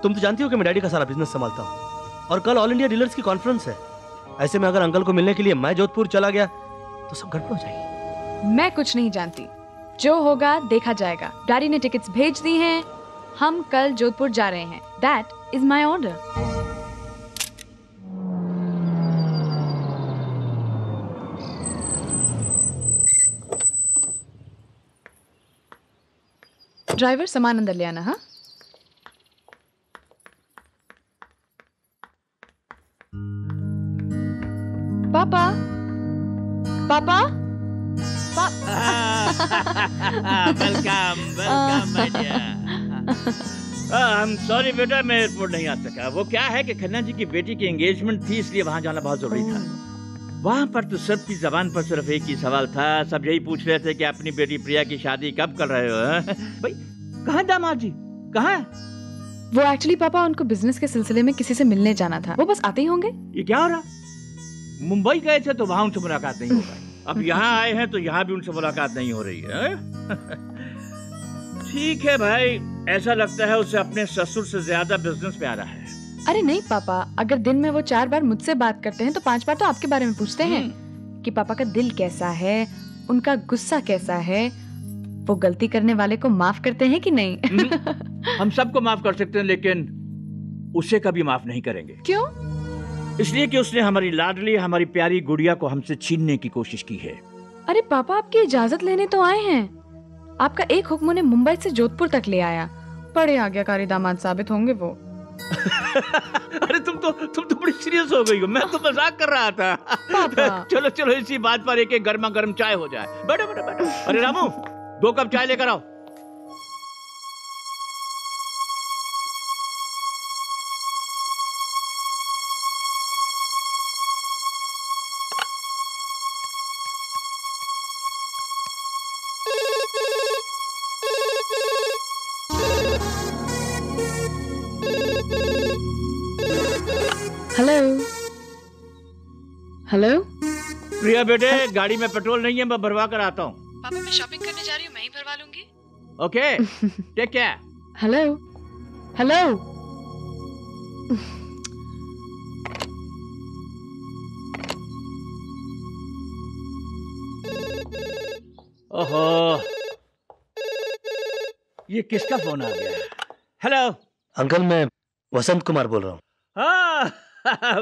तुम तो जानती हो कि मैं डैडी का सारा बिजनेस संभालता हूँ और कल ऑल इंडिया डीलर्स की कॉन्फ्रेंस है। ऐसे में अगर अंकल को मिलने के लिए मैं जोधपुर चला गया तो सब गड़बड़ हो जाएगी। मैं कुछ नहीं जानती, जो होगा देखा जाएगा। डैडी ने टिकट्स भेज दी हैं, हम कल जोधपुर जा रहे हैं। That is my order. Driver, सामान अंदर ले आना। हाँ, पापा, पापा, welcome, welcome my dear. I am sorry बेटा, मैं एयरपोर्ट नहीं आ सका। वो क्या है कि खन्ना जी की बेटी की एंगेजमेंट थी, इसलिए वहाँ जाना बहुत जरूरी था। वहाँ पर तो सबकी जबान पर सिर्फ एक ही सवाल था, सब यही पूछ रहे थे कि अपनी बेटी प्रिया की शादी कब कर रहे हो। भाई कहाँ दामाद जी, कहाँ? वो एक्चुअली पापा, उनको बिजनेस के सिलसिले में किसी से मिलने जाना था, वो बस आते ही होंगे। ये क्या हो रहा? मुंबई गए थे तो वहाँ उनसे मुलाकात नहीं हो पाई, अब यहाँ आए हैं तो यहाँ भी उनसे मुलाकात नहीं हो रही है। ठीक है भाई, ऐसा लगता है उसे अपने ससुर से ज्यादा बिजनेस पे आ रहा है। अरे नहीं पापा, अगर दिन में वो चार बार मुझसे बात करते हैं तो पांच बार तो आपके बारे में पूछते हैं कि पापा का दिल कैसा है, उनका गुस्सा कैसा है, वो गलती करने वाले को माफ करते हैं कि नहीं। हम सबको माफ कर सकते हैं, लेकिन उसे कभी माफ नहीं करेंगे। क्यों? इसलिए कि उसने हमारी लाडली, हमारी प्यारी गुड़िया को हमसे छीनने की कोशिश की है। अरे पापा, आपकी इजाजत लेने तो आए हैं। आपका एक हुक्म उन्हें मुंबई से जोधपुर तक ले आया। बड़े आज्ञाकारी दामाद साबित होंगे वो। अरे तुम तो तुम तो बड़ी सीरियस हो गई हो, मैं तो मजाक कर रहा था। पापा। चलो चलो, इसी बात पर एक एक गर्मा गर्म चाय हो जाए। बैठो बैठो बैठो। अरे रामू, दो कप चाय लेकर आओ। हेलो प्रिया बेटे, गाड़ी में पेट्रोल नहीं है, मैं भरवा कर आता हूँ। पापा मैं शॉपिंग करने जा रही हूँ, मैं ही भरवा लूंगी। Okay, take care. Hello hello, ओहो ये किसका फोन आ गया? हेलो अंकल, मैं वसंत कुमार बोल रहा हूँ। हाँ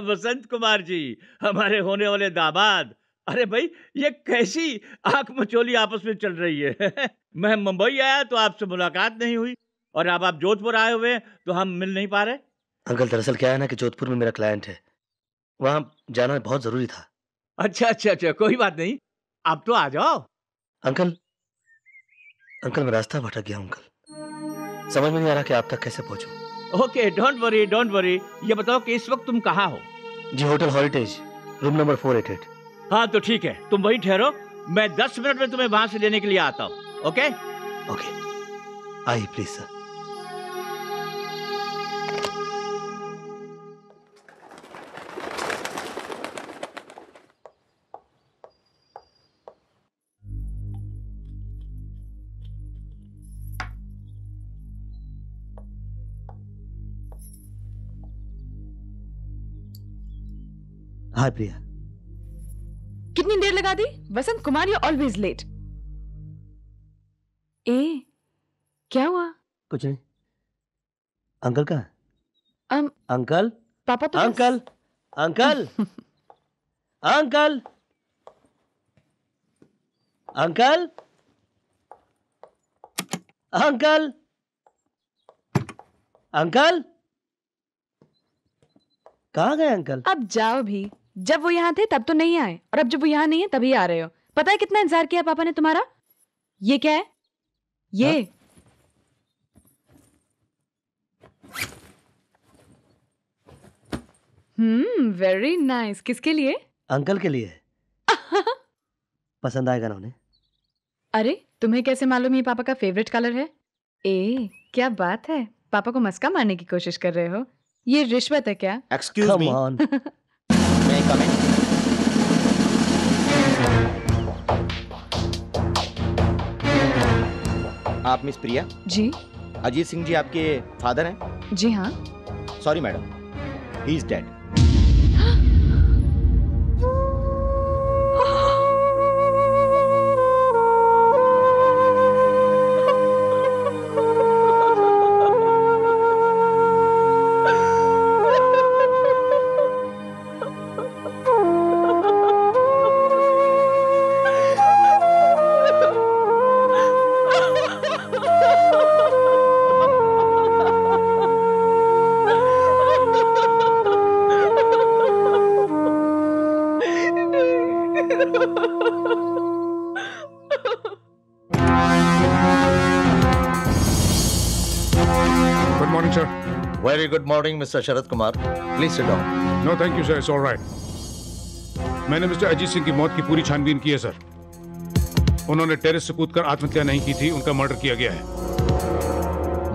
वसंत कुमार जी, हमारे होने वाले दामाद। अरे भाई ये कैसी आंख मचोली आपस में चल रही है। मैं मुंबई आया तो आपसे मुलाकात नहीं हुई, और अब आप जोधपुर आए हुए तो हम मिल नहीं पा रहे। अंकल दरअसल क्या है ना कि जोधपुर में मेरा क्लाइंट है, वहाँ जाना बहुत जरूरी था। अच्छा अच्छा अच्छा, कोई बात नहीं, आप तो आ जाओ। अंकल अंकल मैं रास्ता भटक गया अंकल, समझ में नहीं आ रहा कि आप तक कैसे पहुँचूँ। Okay, don't worry don't worry. ये बताओ कि इस वक्त तुम कहाँ हो? जी hotel heritage, room number four eight eight. हाँ तो ठीक है, तुम वही ठहरो, मैं दस मिनट में तुम्हें वहाँ से लेने के लिए आता हूँ। ओके ओके, आइए प्लीज सर। हाय प्रिया, कितनी देर लगा दी? Vasant Kumar you always late. ए क्या हुआ? कुछ नहीं। अंकल कहाँ? um, अंकल पापा तो uncle uncle uncle uncle uncle uncle कहाँ गए अंकल? अब जाओ भी, जब वो यहाँ थे तब तो नहीं आए, और अब जब वो यहाँ नहीं है तभी आ रहे हो। पता है कितना इंतजार किया पापा ने तुम्हारा? ये क्या है? ये हा? Hmm, very nice. किसके लिए? अंकल के लिए है। पसंद आएगा ना उन्हें? अरे तुम्हें कैसे मालूम ये पापा का फेवरेट कलर है? ए क्या बात है, पापा को मस्का मारने की कोशिश कर रहे हो? ये रिश्वत है क्या? Excuse me. मैं कमेंट आप मिस प्रिया जी? अजीत सिंह जी आपके फादर हैं? जी हाँ। Sorry madam, he is dead. Good morning mister Sharad Kumar, please sit down. No thank you sir, it's all right. मैंने मिस्टर अजीत सिंह की मौत की पूरी छानबीन की है सर। उन्होंने टेरेस से कूदकर आत्महत्या नहीं की थी, उनका मर्डर किया गया है।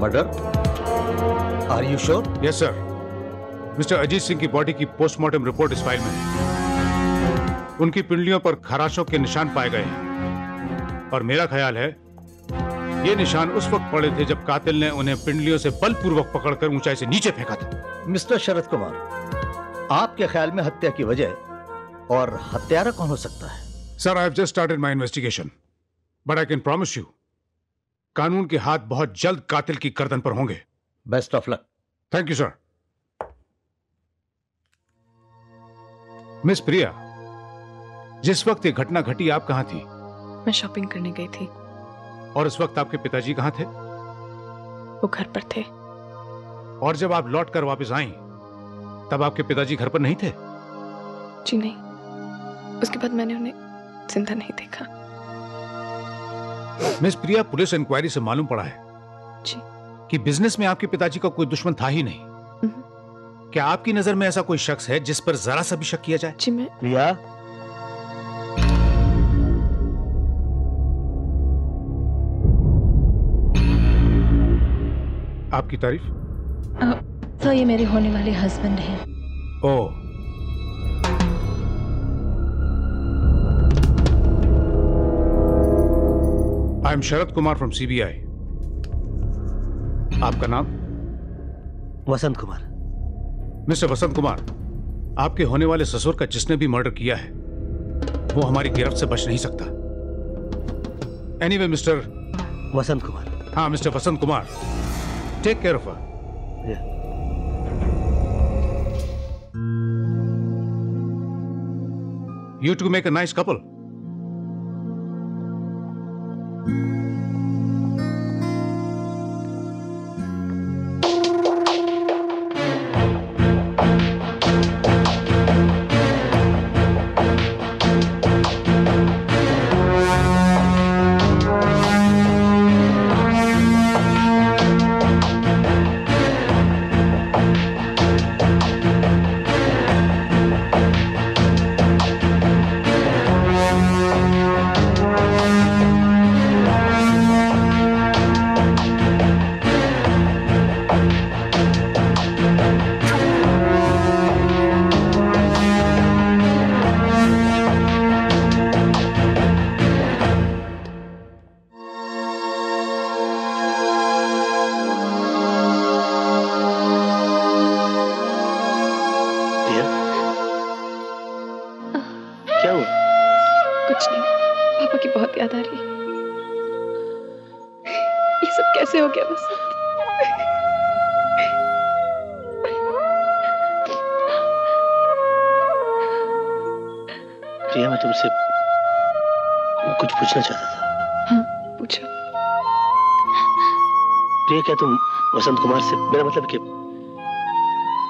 Murder? Are you sure? Yes sir. Mister Ajit Singh की बॉडी की पोस्टमार्टम रिपोर्ट इस फाइल में है। उनकी पिंडलियों पर खराशों के निशान पाए गए हैं और मेरा ख्याल है ये निशान उस वक्त पड़े थे जब कातिल ने उन्हें पिंडलियों से बलपूर्वक पकड़कर ऊंचाई से नीचे फेंका था। मिस्टर शरद कुमार, आपके ख्याल में हत्या की वजह और हत्यारा कौन हो सकता है? Sir, I have just started my investigation, but I can promise you कानून के हाथ बहुत जल्द कातिल की गर्दन पर होंगे। Best of luck. Thank you sir. Miss Priya, जिस वक्त ये घटना घटी आप कहां थी? मैं शॉपिंग करने गई थी। और उस वक्त आपके पिताजी कहाँ थे? वो घर पर थे। और जब आप लौट कर वापस आईं, तब आपके पिताजी घर पर नहीं थे? जी नहीं, उसके बाद मैंने उन्हें जिंदा नहीं देखा। मिस प्रिया, पुलिस इंक्वायरी से मालूम पड़ा है जी कि बिजनेस में आपके पिताजी का कोई दुश्मन था ही नहीं। क्या आपकी नजर में ऐसा कोई शख्स है जिस पर जरा सा भी शक किया जाए? जी मैं प्रिया, आपकी तारीफ? तो ये मेरे होने वाले हस्बैंड हैं। Oh. I am Sharad Kumar from CBI. आपका नाम? वसंत कुमार। मिस्टर वसंत कुमार, आपके होने वाले ससुर का जिसने भी मर्डर किया है वो हमारी गिरफ्त से बच नहीं सकता। Anyway mister Vasant Kumar. हाँ mister Vasant Kumar, take care of her. You two make a nice couple.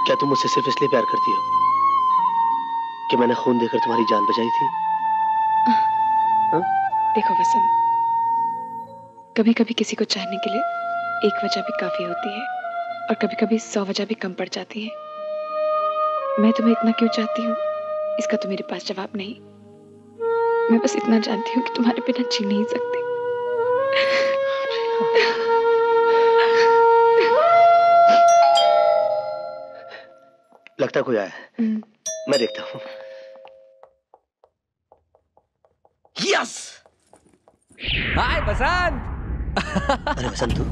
क्या तुम मुझसे सिर्फ इसलिए प्यार करती हो कि मैंने खून देकर तुम्हारी जान बचाई थी? आ, आ? देखो वसंत, कभी कभी किसी को चाहने के लिए एक वजह भी काफी होती है और कभी कभी सौ वजह भी कम पड़ जाती है। मैं तुम्हें इतना क्यों चाहती हूँ इसका तो मेरे पास जवाब नहीं। मैं बस इतना जानती हूँ कि तुम्हारे बिना जी नहीं सकती। लगता कोई आया है, मैं देखता हूँ। यस! हाय वसंत। अरे वसंत, तू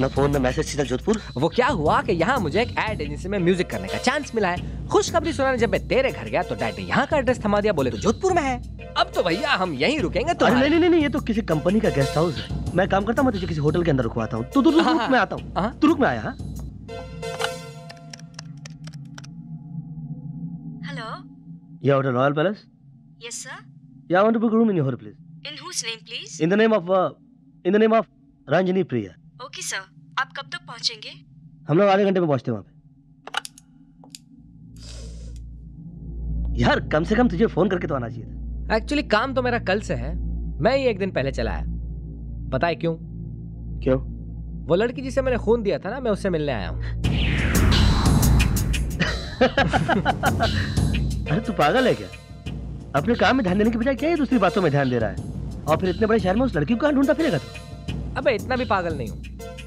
ना फोन ना मैसेज, सीधा जोधपुर। वो क्या हुआ कि यहाँ मुझे एक एड एजेंसी में म्यूजिक करने का चांस मिला है। खुशखबरी सुनाने जब मैं तेरे घर गया तो डैड ने यहाँ का एड्रेस थमा दिया, बोले तो जोधपुर में है। अब तो भैया हम यहीं रुकेंगे। तो नहीं नहीं नहीं, ये तो किसी कंपनी का गेस्ट हाउस है। मैं काम करता हूँ, मैं तुझे किसी होटल के अंदर रुकवाता हूँ। तू तू रुक में आता हूँ, तू रुक में आया। Yeah, hotel Royal Palace. Yes, sir. Yeah, I want to book a room in your hotel, please. In whose name, please? In the name of, uh, in the name of Ranjani Priya. Okay, sir. आप कब तक पहुँचेंगे? हम लोग आधे घंटे में पहुँचते हैं वहाँ पे। यार कम से कम तुझे फोन करके तो आना चाहिए था। Actually काम तो मेरा कल से है, मैं ही एक दिन पहले चला आया। पता है क्यों? क्यों? वो लड़की जिसे मैंने खून दिया था ना, मैं उससे मिलने आया हूँ। अरे तू पागल है क्या? अपने काम में ध्यान देने की बजाय क्या ये दूसरी बातों में ध्यान दे रहा है? और फिर इतने बड़े शहर में उस लड़की को कहाँ ढूंढता फिरेगा तू? अबे इतना भी पागल नहीं हूँ।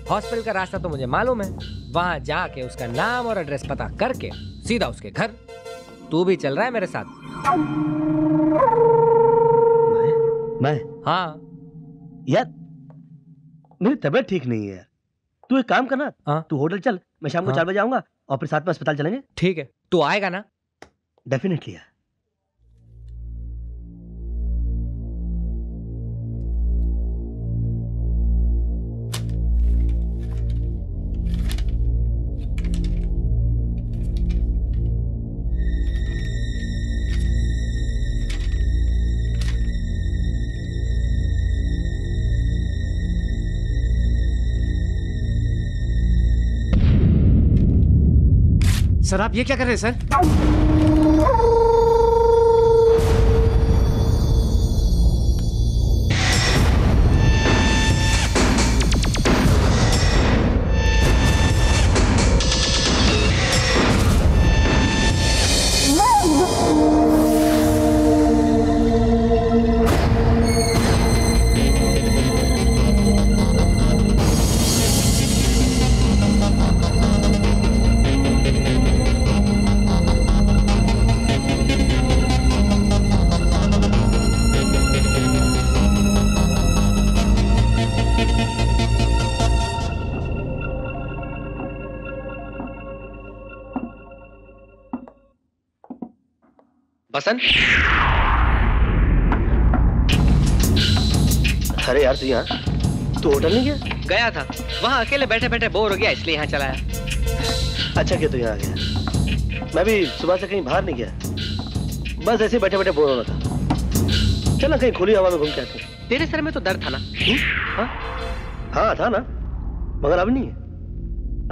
हॉस्पिटल का रास्ता तो मुझे मालूम है। वहाँ जाके उसका नाम और एड्रेस पता करके सीधा उसके घर। तू भी चल रहा है मेरे साथ? मैं? मैं? हाँ यार मेरी तबीयत ठीक नहीं है। तू एक काम करना, तू होटल चल, मैं शाम को चार बजे आऊंगा और फिर साथ में अस्पताल चलेंगे। ठीक है, तू आएगा ना? डेफिनेटली। सर आप ये क्या कर रहे हैं सर? अरे यार तू यहाँ तू होटल नहीं गया? गया था, वहाँ अकेले बैठे बैठे बोर हो गया इसलिए यहाँ चला आया। अच्छा क्या तू यहाँ आ गया? मैं भी सुबह से कहीं बाहर नहीं गया, बस ऐसे बैठे बैठे बोर हो रहा था। चल ना कहीं खुली हवा में घूम के आते हैं। तेरे सर में तो दर्द था ना? हाँ हाँ था ना, मगर अब नहीं है।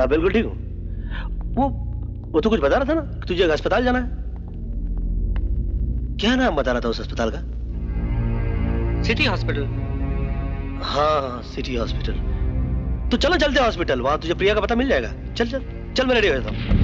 अब बिल्कुल ठीक हूँ। वो वो तो कुछ बता रहा था ना, तुझे अस्पताल जाना है। क्या नाम बता रहा था उस अस्पताल का? City hospital. हाँ सिटी हॉस्पिटल। तो चलो चलते हैं हॉस्पिटल, वहां तुझे प्रिया का पता मिल जाएगा। चल चल चल, मैं रेडी हो जाता हूँ।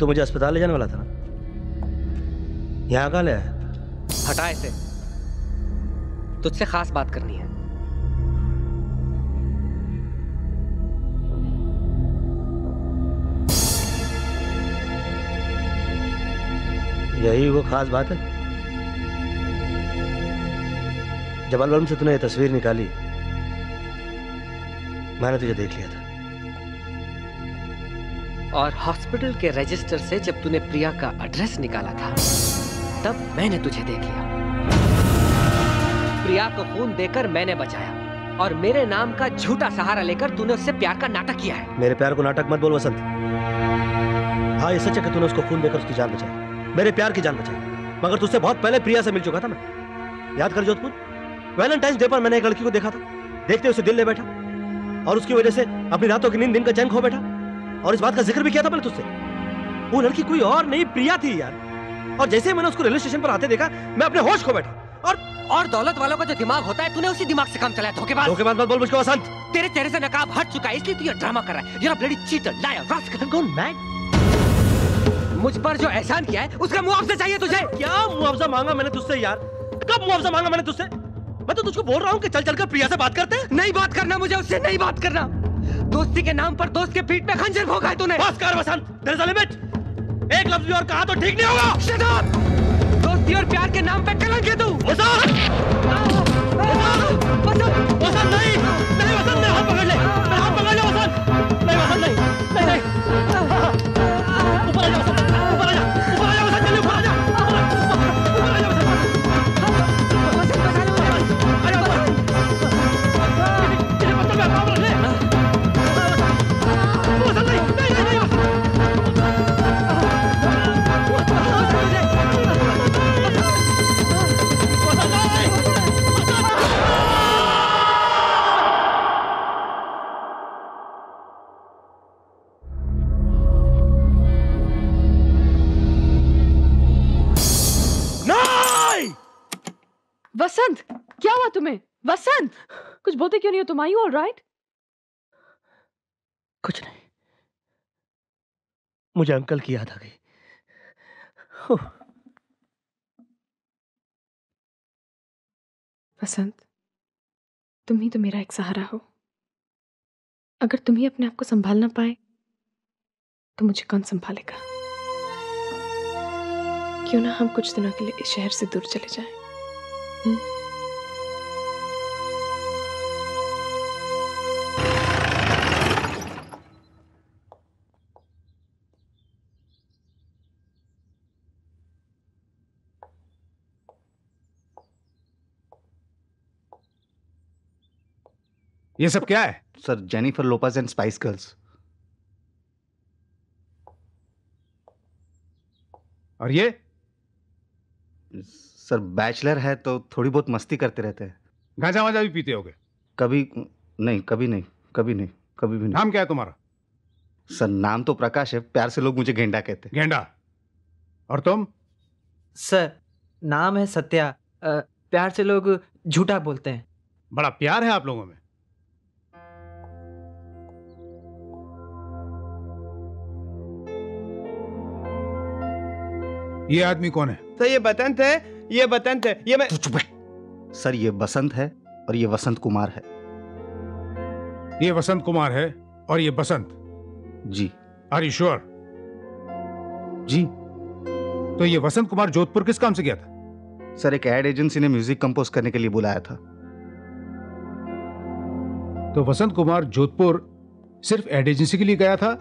तो मुझे अस्पताल ले जाने वाला था ना, यहाँ कहाँ ले आया? हटा इसे, तुझसे खास बात करनी है। यही वो खास बात है? जब एल्बम से तूने ये तस्वीर निकाली मैंने तुझे देख लिया था और हॉस्पिटल के रजिस्टर से जब तूने प्रिया का एड्रेस निकाला था तब मैंने तुझे देख लिया। प्रिया को खून देकर मैंने बचाया और मेरे नाम का झूठा सहारा लेकर तूने उससे प्यार का नाटक किया है। मेरे प्यार को नाटक मत बोल वसंत। हाँ ये सच है कि तूने उसको खून देकर उसकी जान बचाई, मेरे प्यार की जान बचाई, मगर तुझसे बहुत पहले प्रिया से मिल चुका था मैं। याद कर जोधपुर, वैलेंटाइन डे पर मैंने एक लड़की को देखा था, देखते उसे दिल ले बैठा और उसकी वजह से अपनी रातों की नींद दिन का चैन खो बैठा, और इस बात का जिक्र भी किया था मैंने तुझसे। वो लड़की कोई और नहीं प्रिया थी यार, और जैसे ही मैंने उसको रेलवे स्टेशन पर आते देखा मैं अपने होश खो बैठा। और और दौलत वालों का जो दिमाग होता है तूने उसी दिमाग से काम चलाया। धोखेबाज धोखेबाज मत बोल मुझको वसंत। तेरे चेहरे से नकाब हट चुका है इसलिए तू ये ड्रामा कर रहा है। You are a bloody cheater, liar, rascal, gone mad. मुझ पर जो एहसान किया है उसका मुआवजा चाहिए तुझे। क्या मुआवजा मांगा मैंने तुझसे यार, कब मुआवजा मांगा मैंने तुझसे? मैं तो तुझको बोल रहा हूँ कि चल चलकर प्रिया से बात करते हैं। नहीं बात करना, मुझे उससे नहीं बात करना। दोस्ती के नाम पर दोस्त के पीठ पे खंजर भोंगा है तूने। बस कर वसंत, there's a limit। एक लफ्ज भी और कहा तो ठीक नहीं होगा। Shut up! दोस्ती और प्यार के नाम पे कलंक है तू। वसंत! वसंत! वसंत नहीं, नहीं वसंत मेरा हाथ पकड़ ले, मेरा हाथ पकड़ ले वसंत। नहीं वसंत नहीं, नहीं नहीं। ऊपर आ जा वसंत, ऊपर आ जा, ऊपर आ जा वसंत, जल्दी ऊपर आ जा, ऊपर आ जा वसंत। वसंत बचा ले वसंत, तेरे पत्थर में पाँव रख ले। वसंत क्या हुआ तुम्हें? वसंत कुछ बोलते क्यों नहीं हो तुम? I all right? कुछ नहीं, मुझे अंकल की याद आ गई। वसंत तुम ही तो मेरा एक सहारा हो, अगर तुम ही अपने आप को संभाल ना पाए तो मुझे कौन संभालेगा? क्यों ना हम कुछ दिनों के लिए इस शहर से दूर चले जाएं? Hmm? ये सब क्या है sir? Jennifer Lopez and Spice Girls. और ये सर बैचलर है तो थोड़ी बहुत मस्ती करते रहते हैं। गांजा वाजा भी पीते होगे? कभी नहीं, कभी नहीं, कभी नहीं, कभी भी नहीं। नाम क्या है तुम्हारा? सर नाम तो प्रकाश है, प्यार से लोग मुझे गेंडा कहते हैं। गेंडा। और तुम? सर नाम है सत्या, प्यार से लोग झूठा बोलते हैं। बड़ा प्यार है आप लोगों में। ये आदमी कौन है? सर ये बसंत है, ये बसंत है, ये मैं। चुप बैठ। सर ये बसंत है और ये वसंत कुमार है। ये वसंत कुमार है और ये बसंत। जी। Are you sure? जी। तो ये वसंत कुमार जोधपुर किस काम से गया था? सर एक एड एजेंसी ने म्यूजिक कंपोज करने के लिए बुलाया था। तो वसंत कुमार जोधपुर सिर्फ एड एजेंसी के लिए गया था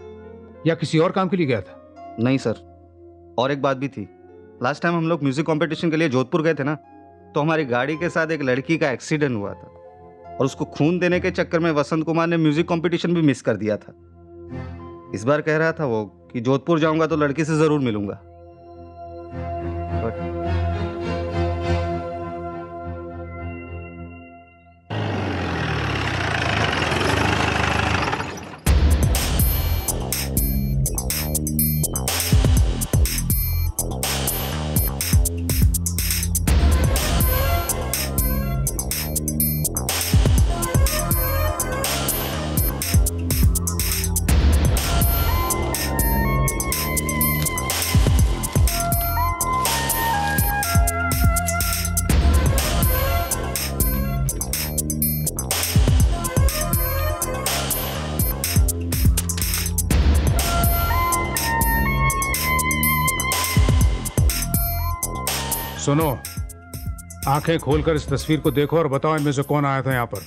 या किसी और काम के लिए गया था? नहीं सर, और एक बात भी थी। लास्ट टाइम हम लोग म्यूजिक कंपटीशन के लिए जोधपुर गए थे ना, तो हमारी गाड़ी के साथ एक लड़की का एक्सीडेंट हुआ था और उसको खून देने के चक्कर में वसंत कुमार ने म्यूजिक कंपटीशन भी मिस कर दिया था। इस बार कह रहा था वो कि जोधपुर जाऊंगा तो लड़की से जरूर मिलूंगा। सुनो, आंखें खोलकर इस तस्वीर को देखो और बताओ इनमें से कौन आया था यहाँ पर।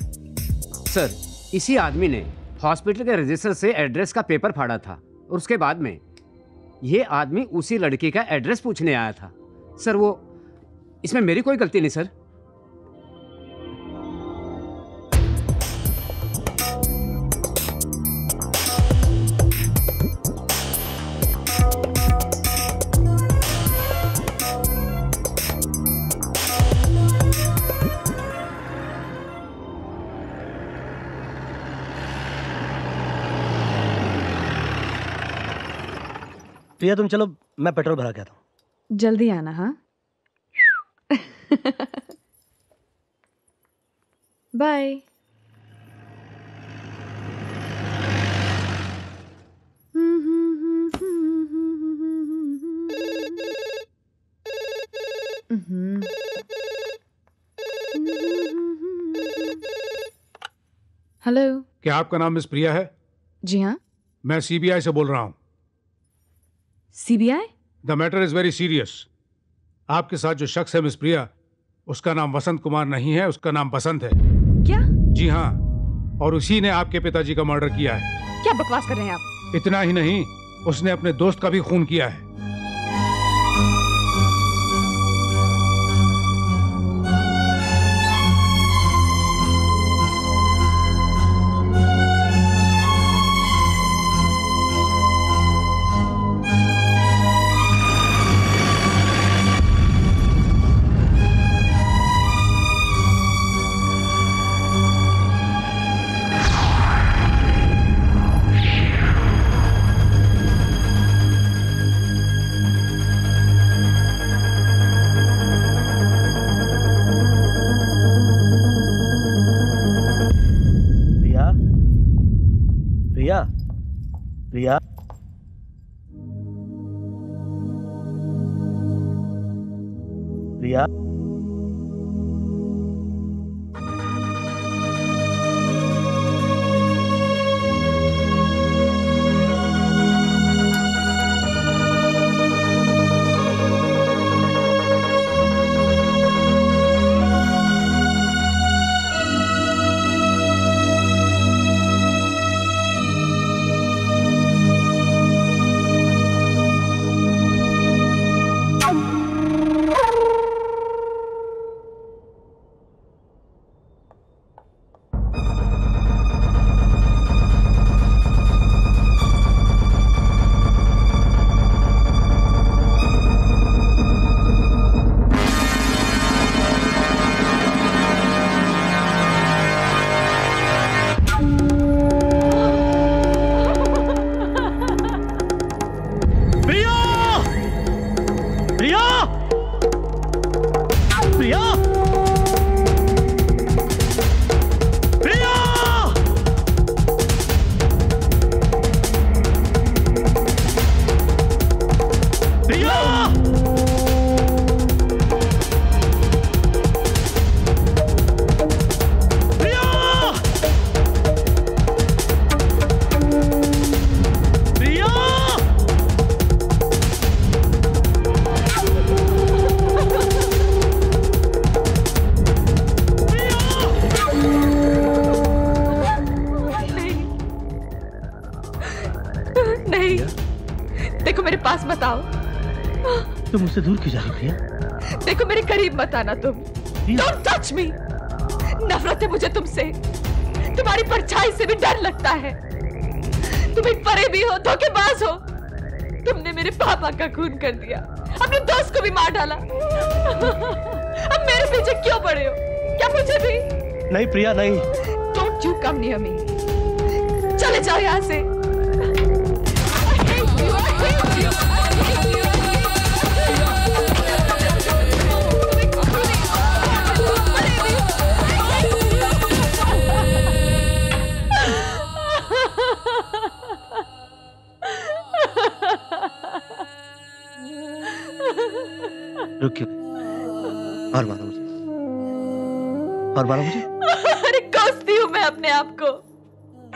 सर इसी आदमी ने हॉस्पिटल के रजिस्टर से एड्रेस का पेपर फाड़ा था और उसके बाद में ये आदमी उसी लड़की का एड्रेस पूछने आया था। सर वो इसमें मेरी कोई गलती नहीं सर। प्रिया तुम चलो, मैं पेट्रोल भरा के आता हूँ। जल्दी आना। हाँ बाय। हेलो, क्या आपका नाम मिस प्रिया है? जी हाँ, मैं सीबीआई से बोल रहा हूँ। CBI? The matter is very serious. आपके साथ जो शख्स है मिस प्रिया, उसका नाम वसंत कुमार नहीं है, उसका नाम बसंत है। क्या? जी हाँ, और उसी ने आपके पिताजी का मर्डर किया है। क्या बकवास कर रहे हैं आप? इतना ही नहीं, उसने अपने दोस्त का भी खून किया है। प्रिया, प्रिया, तुम मुझसे दूर क्यों जा रही प्रिया? देखो मेरे करीब मत आना तुम। Don't touch me. नफरत है मुझे तुमसे। तुम्हारी परछाई से भी डर लगता है। तुम एक परे भी हो, धोखेबाज हो। तुमने मेरे पापा का खून कर दिया, अपने दोस्त को भी मार डाला। अब मेरे पीछे क्यों पड़े हो? क्या मुझे भी? नहीं प्रिया नहीं। Don't you come near me. चले जाओ यहाँ से। रुकिए और मारो मुझे, और मारो मुझे। अरे कोसती हूँ मैं अपने आप को,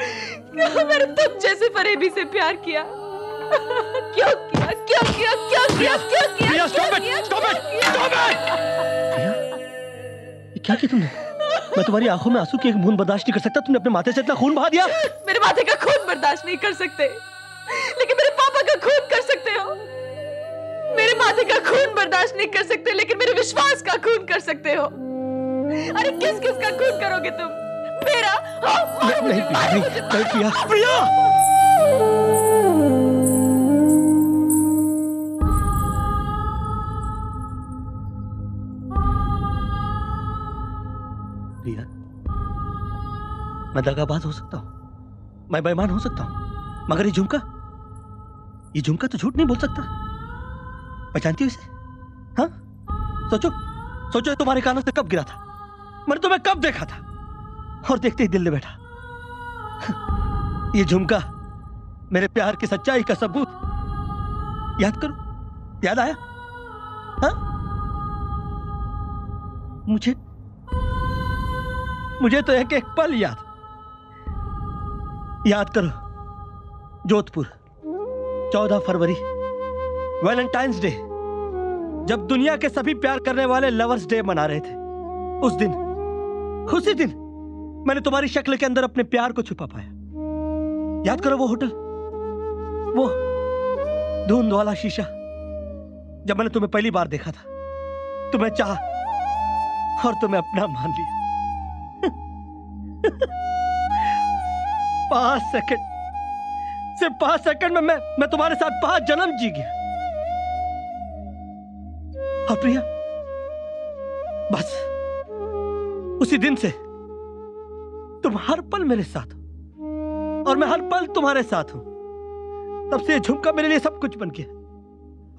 क्यों मैंने तुम जैसे फरेबी से प्यार किया? क्यों किया? क्यों किया? क्यों किया? क्यों किया? Priya stop it! Stop it! Stop it! Priya ये क्या किया तुमने? मैं तुम्हारी आंखों में आंसू की एक बूंद बर्दाश्त नहीं कर सकता। तुमने अपने माथे से इतना खून बहा दिया। मेरे माथे का खून बर्दाश्त नहीं कर सकते। लेकिन मेरे पापा का खून कर सकते हो। मेरे माथे का खून बर्दाश्त नहीं कर सकते, लेकिन मेरे विश्वास का खून कर सकते हो। अरे किस किस का खून करोगे तुम? मेरा? नहीं प्रिया, प्रिया। मैं दगाबाज हो सकता हूँ, मैं बेईमान हो सकता हूँ, मगर ये झुमका, ये झुमका तो झूठ नहीं बोल सकता। पहचानती हो इसे? हाँ सोचो, सोचो तुम्हारे कानों से कब गिरा था, मैंने तुम्हें कब देखा था, और देखते ही दिल ले बैठा। ये झुमका मेरे प्यार की सच्चाई का सबूत। याद करो, याद आया? हाँ मुझे मुझे तो एक एक पल याद। याद करो, जोधपुर, चौदह फरवरी, वैलेंटाइंस डे, जब दुनिया के सभी प्यार करने वाले लवर्स डे मना रहे थे, उस दिन, उसी दिन मैंने तुम्हारी शक्ल के अंदर अपने प्यार को छुपा पाया। याद करो वो होटल, वो धुंध वाला शीशा, जब मैंने तुम्हें पहली बार देखा था, तुम्हें चाहा और तुम्हें अपना मान लिया। पांच सेकंड, सिर्फ पांच सेकंड में मैं मैं तुम्हारे साथ पांच जन्म जी गया। और प्रिया, बस उसी दिन से तुम हर पल मेरे साथ हो और मैं हर पल तुम्हारे साथ हूं। तब से ये झुमका मेरे लिए सब कुछ बन गया।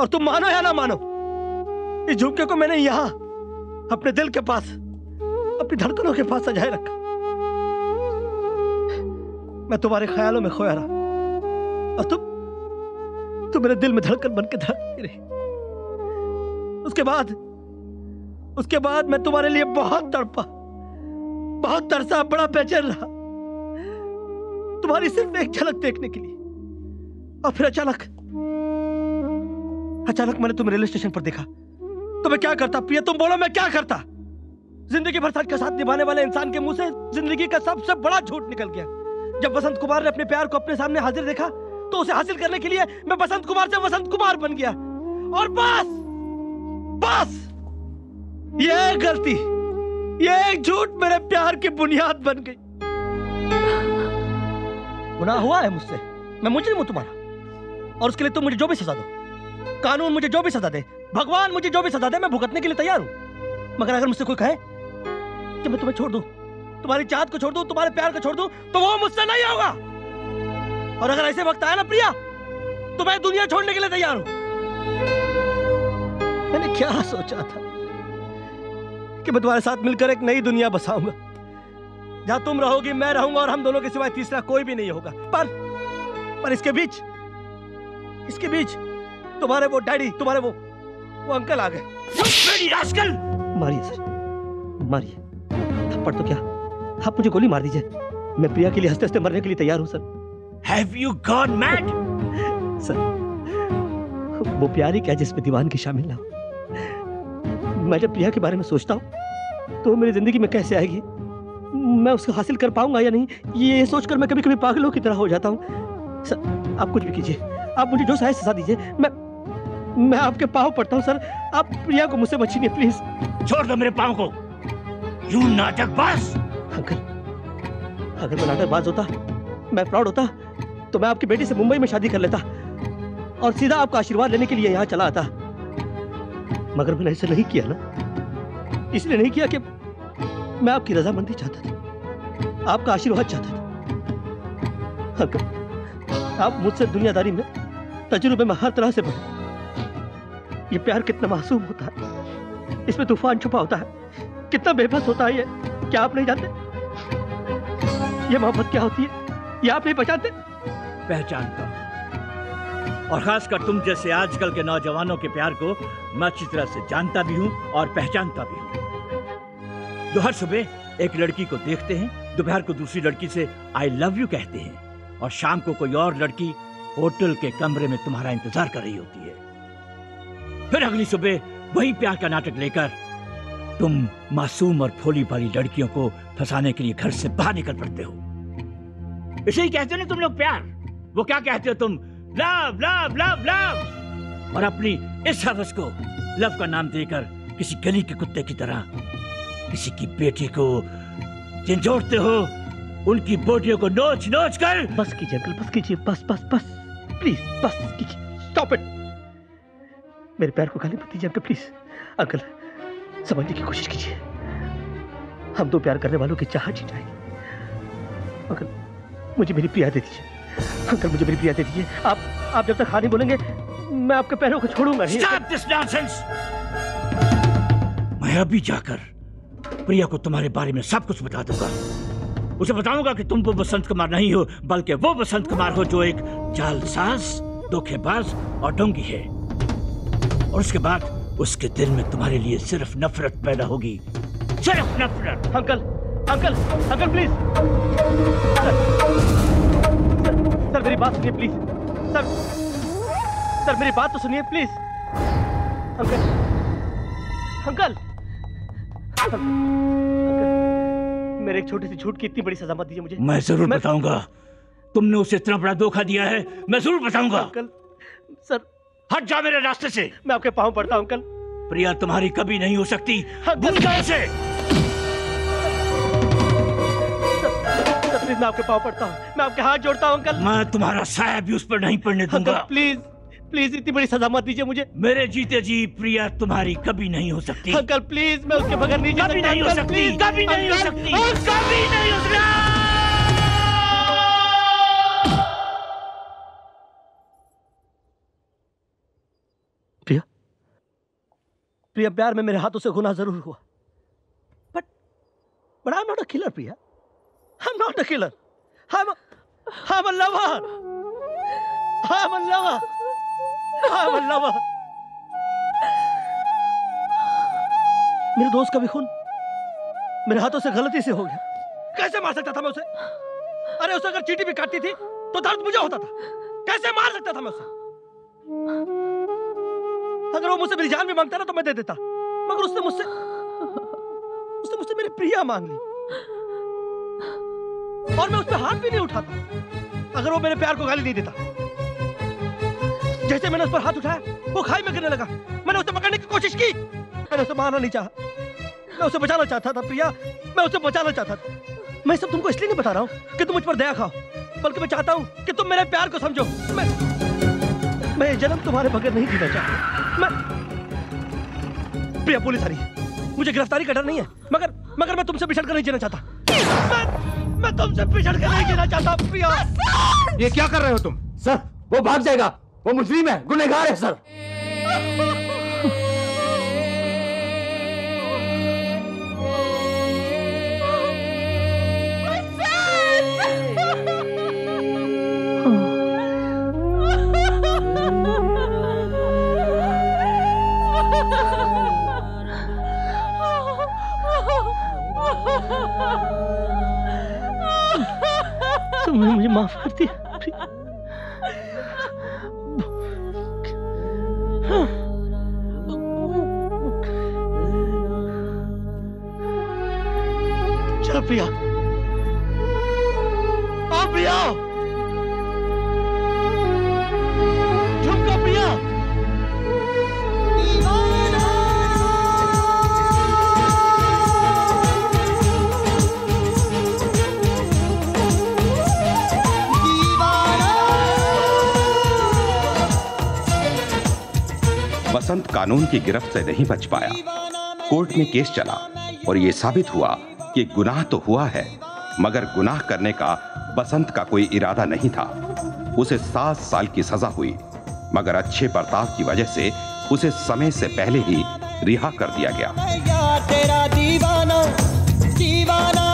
और तुम मानो या ना मानो, इस झुमके को मैंने यहां अपने दिल के पास, अपनी धड़कनों के पास सजाए रखा। मैं तुम्हारे ख्यालों में खोया रहा और तुम तुम मेरे दिल में धड़कन बनकर धड़कती रही। उसके बाद उसके बाद मैं तुम्हारे लिए बहुत तड़पा, बहुत तरसा, बड़ा बेचैन रहा तुम्हारी सिर्फ एक झलक देखने के लिए। और फिर अचानक अचानक मैंने तुम्हें रेलवे स्टेशन पर देखा। तो मैं क्या करता प्रिया, तुम बोलो मैं क्या करता? जिंदगी भर साथ का साथ निभाने वाले इंसान के मुंह से जिंदगी का सबसे बड़ा झूठ निकल गया। जब वसंत कुमार ने अपने प्यार को अपने सामने हाजिर देखा, तो उसे हासिल करने के लिए मैं वसंत कुमार से वसंत कुमार बन गया। और बस बस ये गलती, ये झूठ मेरे प्यार की बुनियाद बन गई। गुनाह हुआ है मुझसे, मैं मुजरिम हूं तुम्हारा, और उसके लिए तुम मुझे जो भी सजा दो, कानून मुझे जो भी सजा दे, भगवान मुझे जो भी सजा दे, मैं भुगतने के लिए तैयार हूं। मगर अगर मुझसे कोई कहे कि मैं तुम्हें छोड़ दूं, तुम्हारी चाहत को छोड़ दूं, तुम्हारे प्यार को छोड़ दूं, तो वो मुझसे नहीं होगा। और अगर ऐसे वक्त आया ना प्रिया, तो मैं दुनिया छोड़ने के लिए तैयार हूं। मैंने क्या सोचा था कि मैं तुम्हारे साथ मिलकर एक नई दुनिया बसाऊंगा, जहां तुम रहोगी, मैं रहूंगा, और हम दोनों के सिवाय तीसरा कोई भी नहीं होगा। पर पर इसके बीच इसके बीच तुम्हारे वो डैडी, तुम्हारे वो वो अंकल आ गए। मारिए सर, मारिए, थप्पड़ तो क्या, आप मुझे गोली मार दीजिए, मैं प्रिया के लिए हंसते हंसते मरने के लिए तैयार हूं sir. Have you gone mad? Sir, वो प्यारी क्या जिसमें दीवानगी शामिल ना हो। मैं जब प्रिया के बारे में सोचता हूँ, तो मेरी जिंदगी में कैसे आएगी, मैं उसको हासिल कर पाऊंगा या नहीं, ये सोचकर मैं कभी कभी पागलों की तरह हो जाता हूँ। सर आप कुछ भी कीजिए, आप मुझे जो सहायता दीजिए, मैं मैं आपके पाँव पड़ता हूँ सर, आप प्रिया को मुझसे बचीनिए प्लीज। छोड़ दो मेरे पाँव को, यू नाटकबाज। अंकल, अगर मैं नाटकबाज होता, मैं फ्रॉड होता, तो मैं आपकी बेटी से मुंबई में शादी कर लेता और सीधा आपका आशीर्वाद लेने के लिए यहाँ चला आता। मगर मैंने ऐसा नहीं किया ना, इसलिए नहीं किया कि मैं आपकी रजामंदी चाहता था, आपका आशीर्वाद चाहता था। अंकल, आप मुझसे दुनियादारी में, तजुर्बे में हर तरह से बड़े। ये प्यार कितना मासूम होता है, इसमें तूफान छुपा होता है, कितना बेबस होता है ये, क्या आप नहीं जानते? ये मोहब्बत क्या होती है, ये आप नहीं पहचानते? पहचानता हूं, और खासकर तुम जैसे आजकल के नौजवानों के प्यार को मैं अच्छी तरह से जानता भी हूं और पहचानता भी हूं, जो हर सुबह एक लड़की को देखते हैं, दोपहर को दूसरी लड़की से आई लव यू कहते हैं, और शाम को कोई और लड़की होटल के कमरे में तुम्हारा इंतजार कर रही होती है। फिर अगली सुबह वही प्यार का नाटक लेकर तुम मासूम और भोली भाली लड़कियों को फंसाने के लिए घर से बाहर निकल पड़ते हो। इसे ही कहते हो ना तुम लोग प्यार, वो क्या कहते हो तुम, लव लव लव लव और अपनी इस हवस को लव का नाम देकर किसी गली के कुत्ते की तरह किसी की बेटी को झंझोड़ते हो, उनकी बोटियों को नोच नोच कर। बस कीजिए अंकल, बस कीजिए, बस बस बस प्लीज बस कीजिए, स्टॉप इट। मेरे पैर को खाली मत दीजिए अंकल, प्लीज। अंकल समझने की कोशिश कीजिए, हम दो प्यार करने वालों की चाह जीत जाएगी। अंकल मुझे मेरी प्रिया दे दीजिए, अंकल मुझे मेरी प्रिया दे दीजिए। आप आप जब तक हाँ नहीं बोलेंगे मैं आपके पैरों को छोड़ूंगा नहीं। Stop this nonsense! मैं अभी जाकर प्रिया को तुम्हारे बारे में सब कुछ बता दूंगा। उसे बताऊंगा कि तुम वो वसंत कुमार नहीं हो, बल्कि वो वसंत कुमार हो जो एक जालसाज, धोखेबाज और ढोंगी है। और उसके बाद उसके दिल में तुम्हारे लिए सिर्फ नफरत पैदा होगी, सिर्फ नफरत। Uncle uncle uncle please, sir, sir मेरी बात सुनिए प्लीज, सर सर मेरी बात तो सुनिए प्लीज। अंकल अंकल अंकल मेरे एक छोटी सी झूठ की इतनी बड़ी सजा मत दीजिए मुझे। मैं जरूर मैं... बताऊंगा। तुमने उसे इतना बड़ा धोखा दिया है, मैं जरूर बताऊंगा। अंकल सर हट जा मेरे रास्ते से, मैं आपके पांव पड़ता हूं अंकल। प्रिया तुम्हारी कभी नहीं हो सकती, दूर जाओ से। प्लीज मैं आपके पांव पड़ता हूँ, मैं आपके हाथ जोड़ता हूँ अंकल। मैं तुम्हारा साया भी उस पर नहीं पड़ने दूंगा। प्लीज प्लीज इतनी बड़ी सजा मत दीजिए मुझे। मेरे जीते जी प्रिया तुम्हारी कभी नहीं हो सकती अंकल, प्लीज मैं उसके बगैर नहीं जी सकता। कभी नहीं हो सकती, कभी नहीं हो सकती, कभी नहीं हो सकती। प्रिया प्रिया प्यार में मेरे हाथों से गुनाह जरूर हुआ, but but I am not a killer Priya, I am not a killer, I am I am a lover, I am a lover. मेरे दोस्त का भी खून मेरे हाथों से गलती से हो गया, कैसे मार सकता था मैं उसे? अरे उसे अगर चींटी भी काटती थी तो दर्द मुझे होता था, कैसे मार सकता था मैं उसे? अगर वो मुझसे मेरी जान भी मांगता ना तो मैं दे देता, मगर उसने मुझसे उसने मुझसे मेरी प्रिया मांग ली और मैं उस पर हाथ भी नहीं उठाता अगर वो मेरे प्यार को गाली नहीं देता। जैसे मैंने उस पर हाथ उठाया वो खाई में गिरने लगा, मैंने उसे पकड़ने की कोशिश की, मैंने उसे मारना नहीं चाहा, मैं उसे बचाना चाहता था प्रिया, मैं उसे बचाना चाहता था। मैं सब तुमको इसलिए नहीं बता रहा हूँ कि तुम मुझ पर दया खाओ, बल्कि मैं चाहता हूँ कि तुम मेरे प्यार को समझो। मैं मैं जन्म तुम्हारे बगैर नहीं जीना चाहता। मैं प्रिया पुलिस आ रही है, मुझे गिरफ्तारी का डर नहीं है, मगर मगर मैं तुमसे बिछड़ कर नहीं जीना चाहता, मैं मैं तुमसे बिछड़ कर नहीं जीना चाहता प्रिया। ये क्या कर रहे हो तुम? सर वो भाग जाएगा, वो मुस्लिम है, गुनहगार है सर। तुमने मुझे माफ कर दिया। चलो प्रिया आओ, प्रिया झुमका, प्रिया वसंत कानून की गिरफ्त से नहीं बच पाया। कोर्ट में केस चला और यह साबित हुआ कि गुनाह तो हुआ है मगर गुनाह करने का वसंत का कोई इरादा नहीं था। उसे सात साल की सजा हुई मगर अच्छे बर्ताव की वजह से उसे समय से पहले ही रिहा कर दिया गया।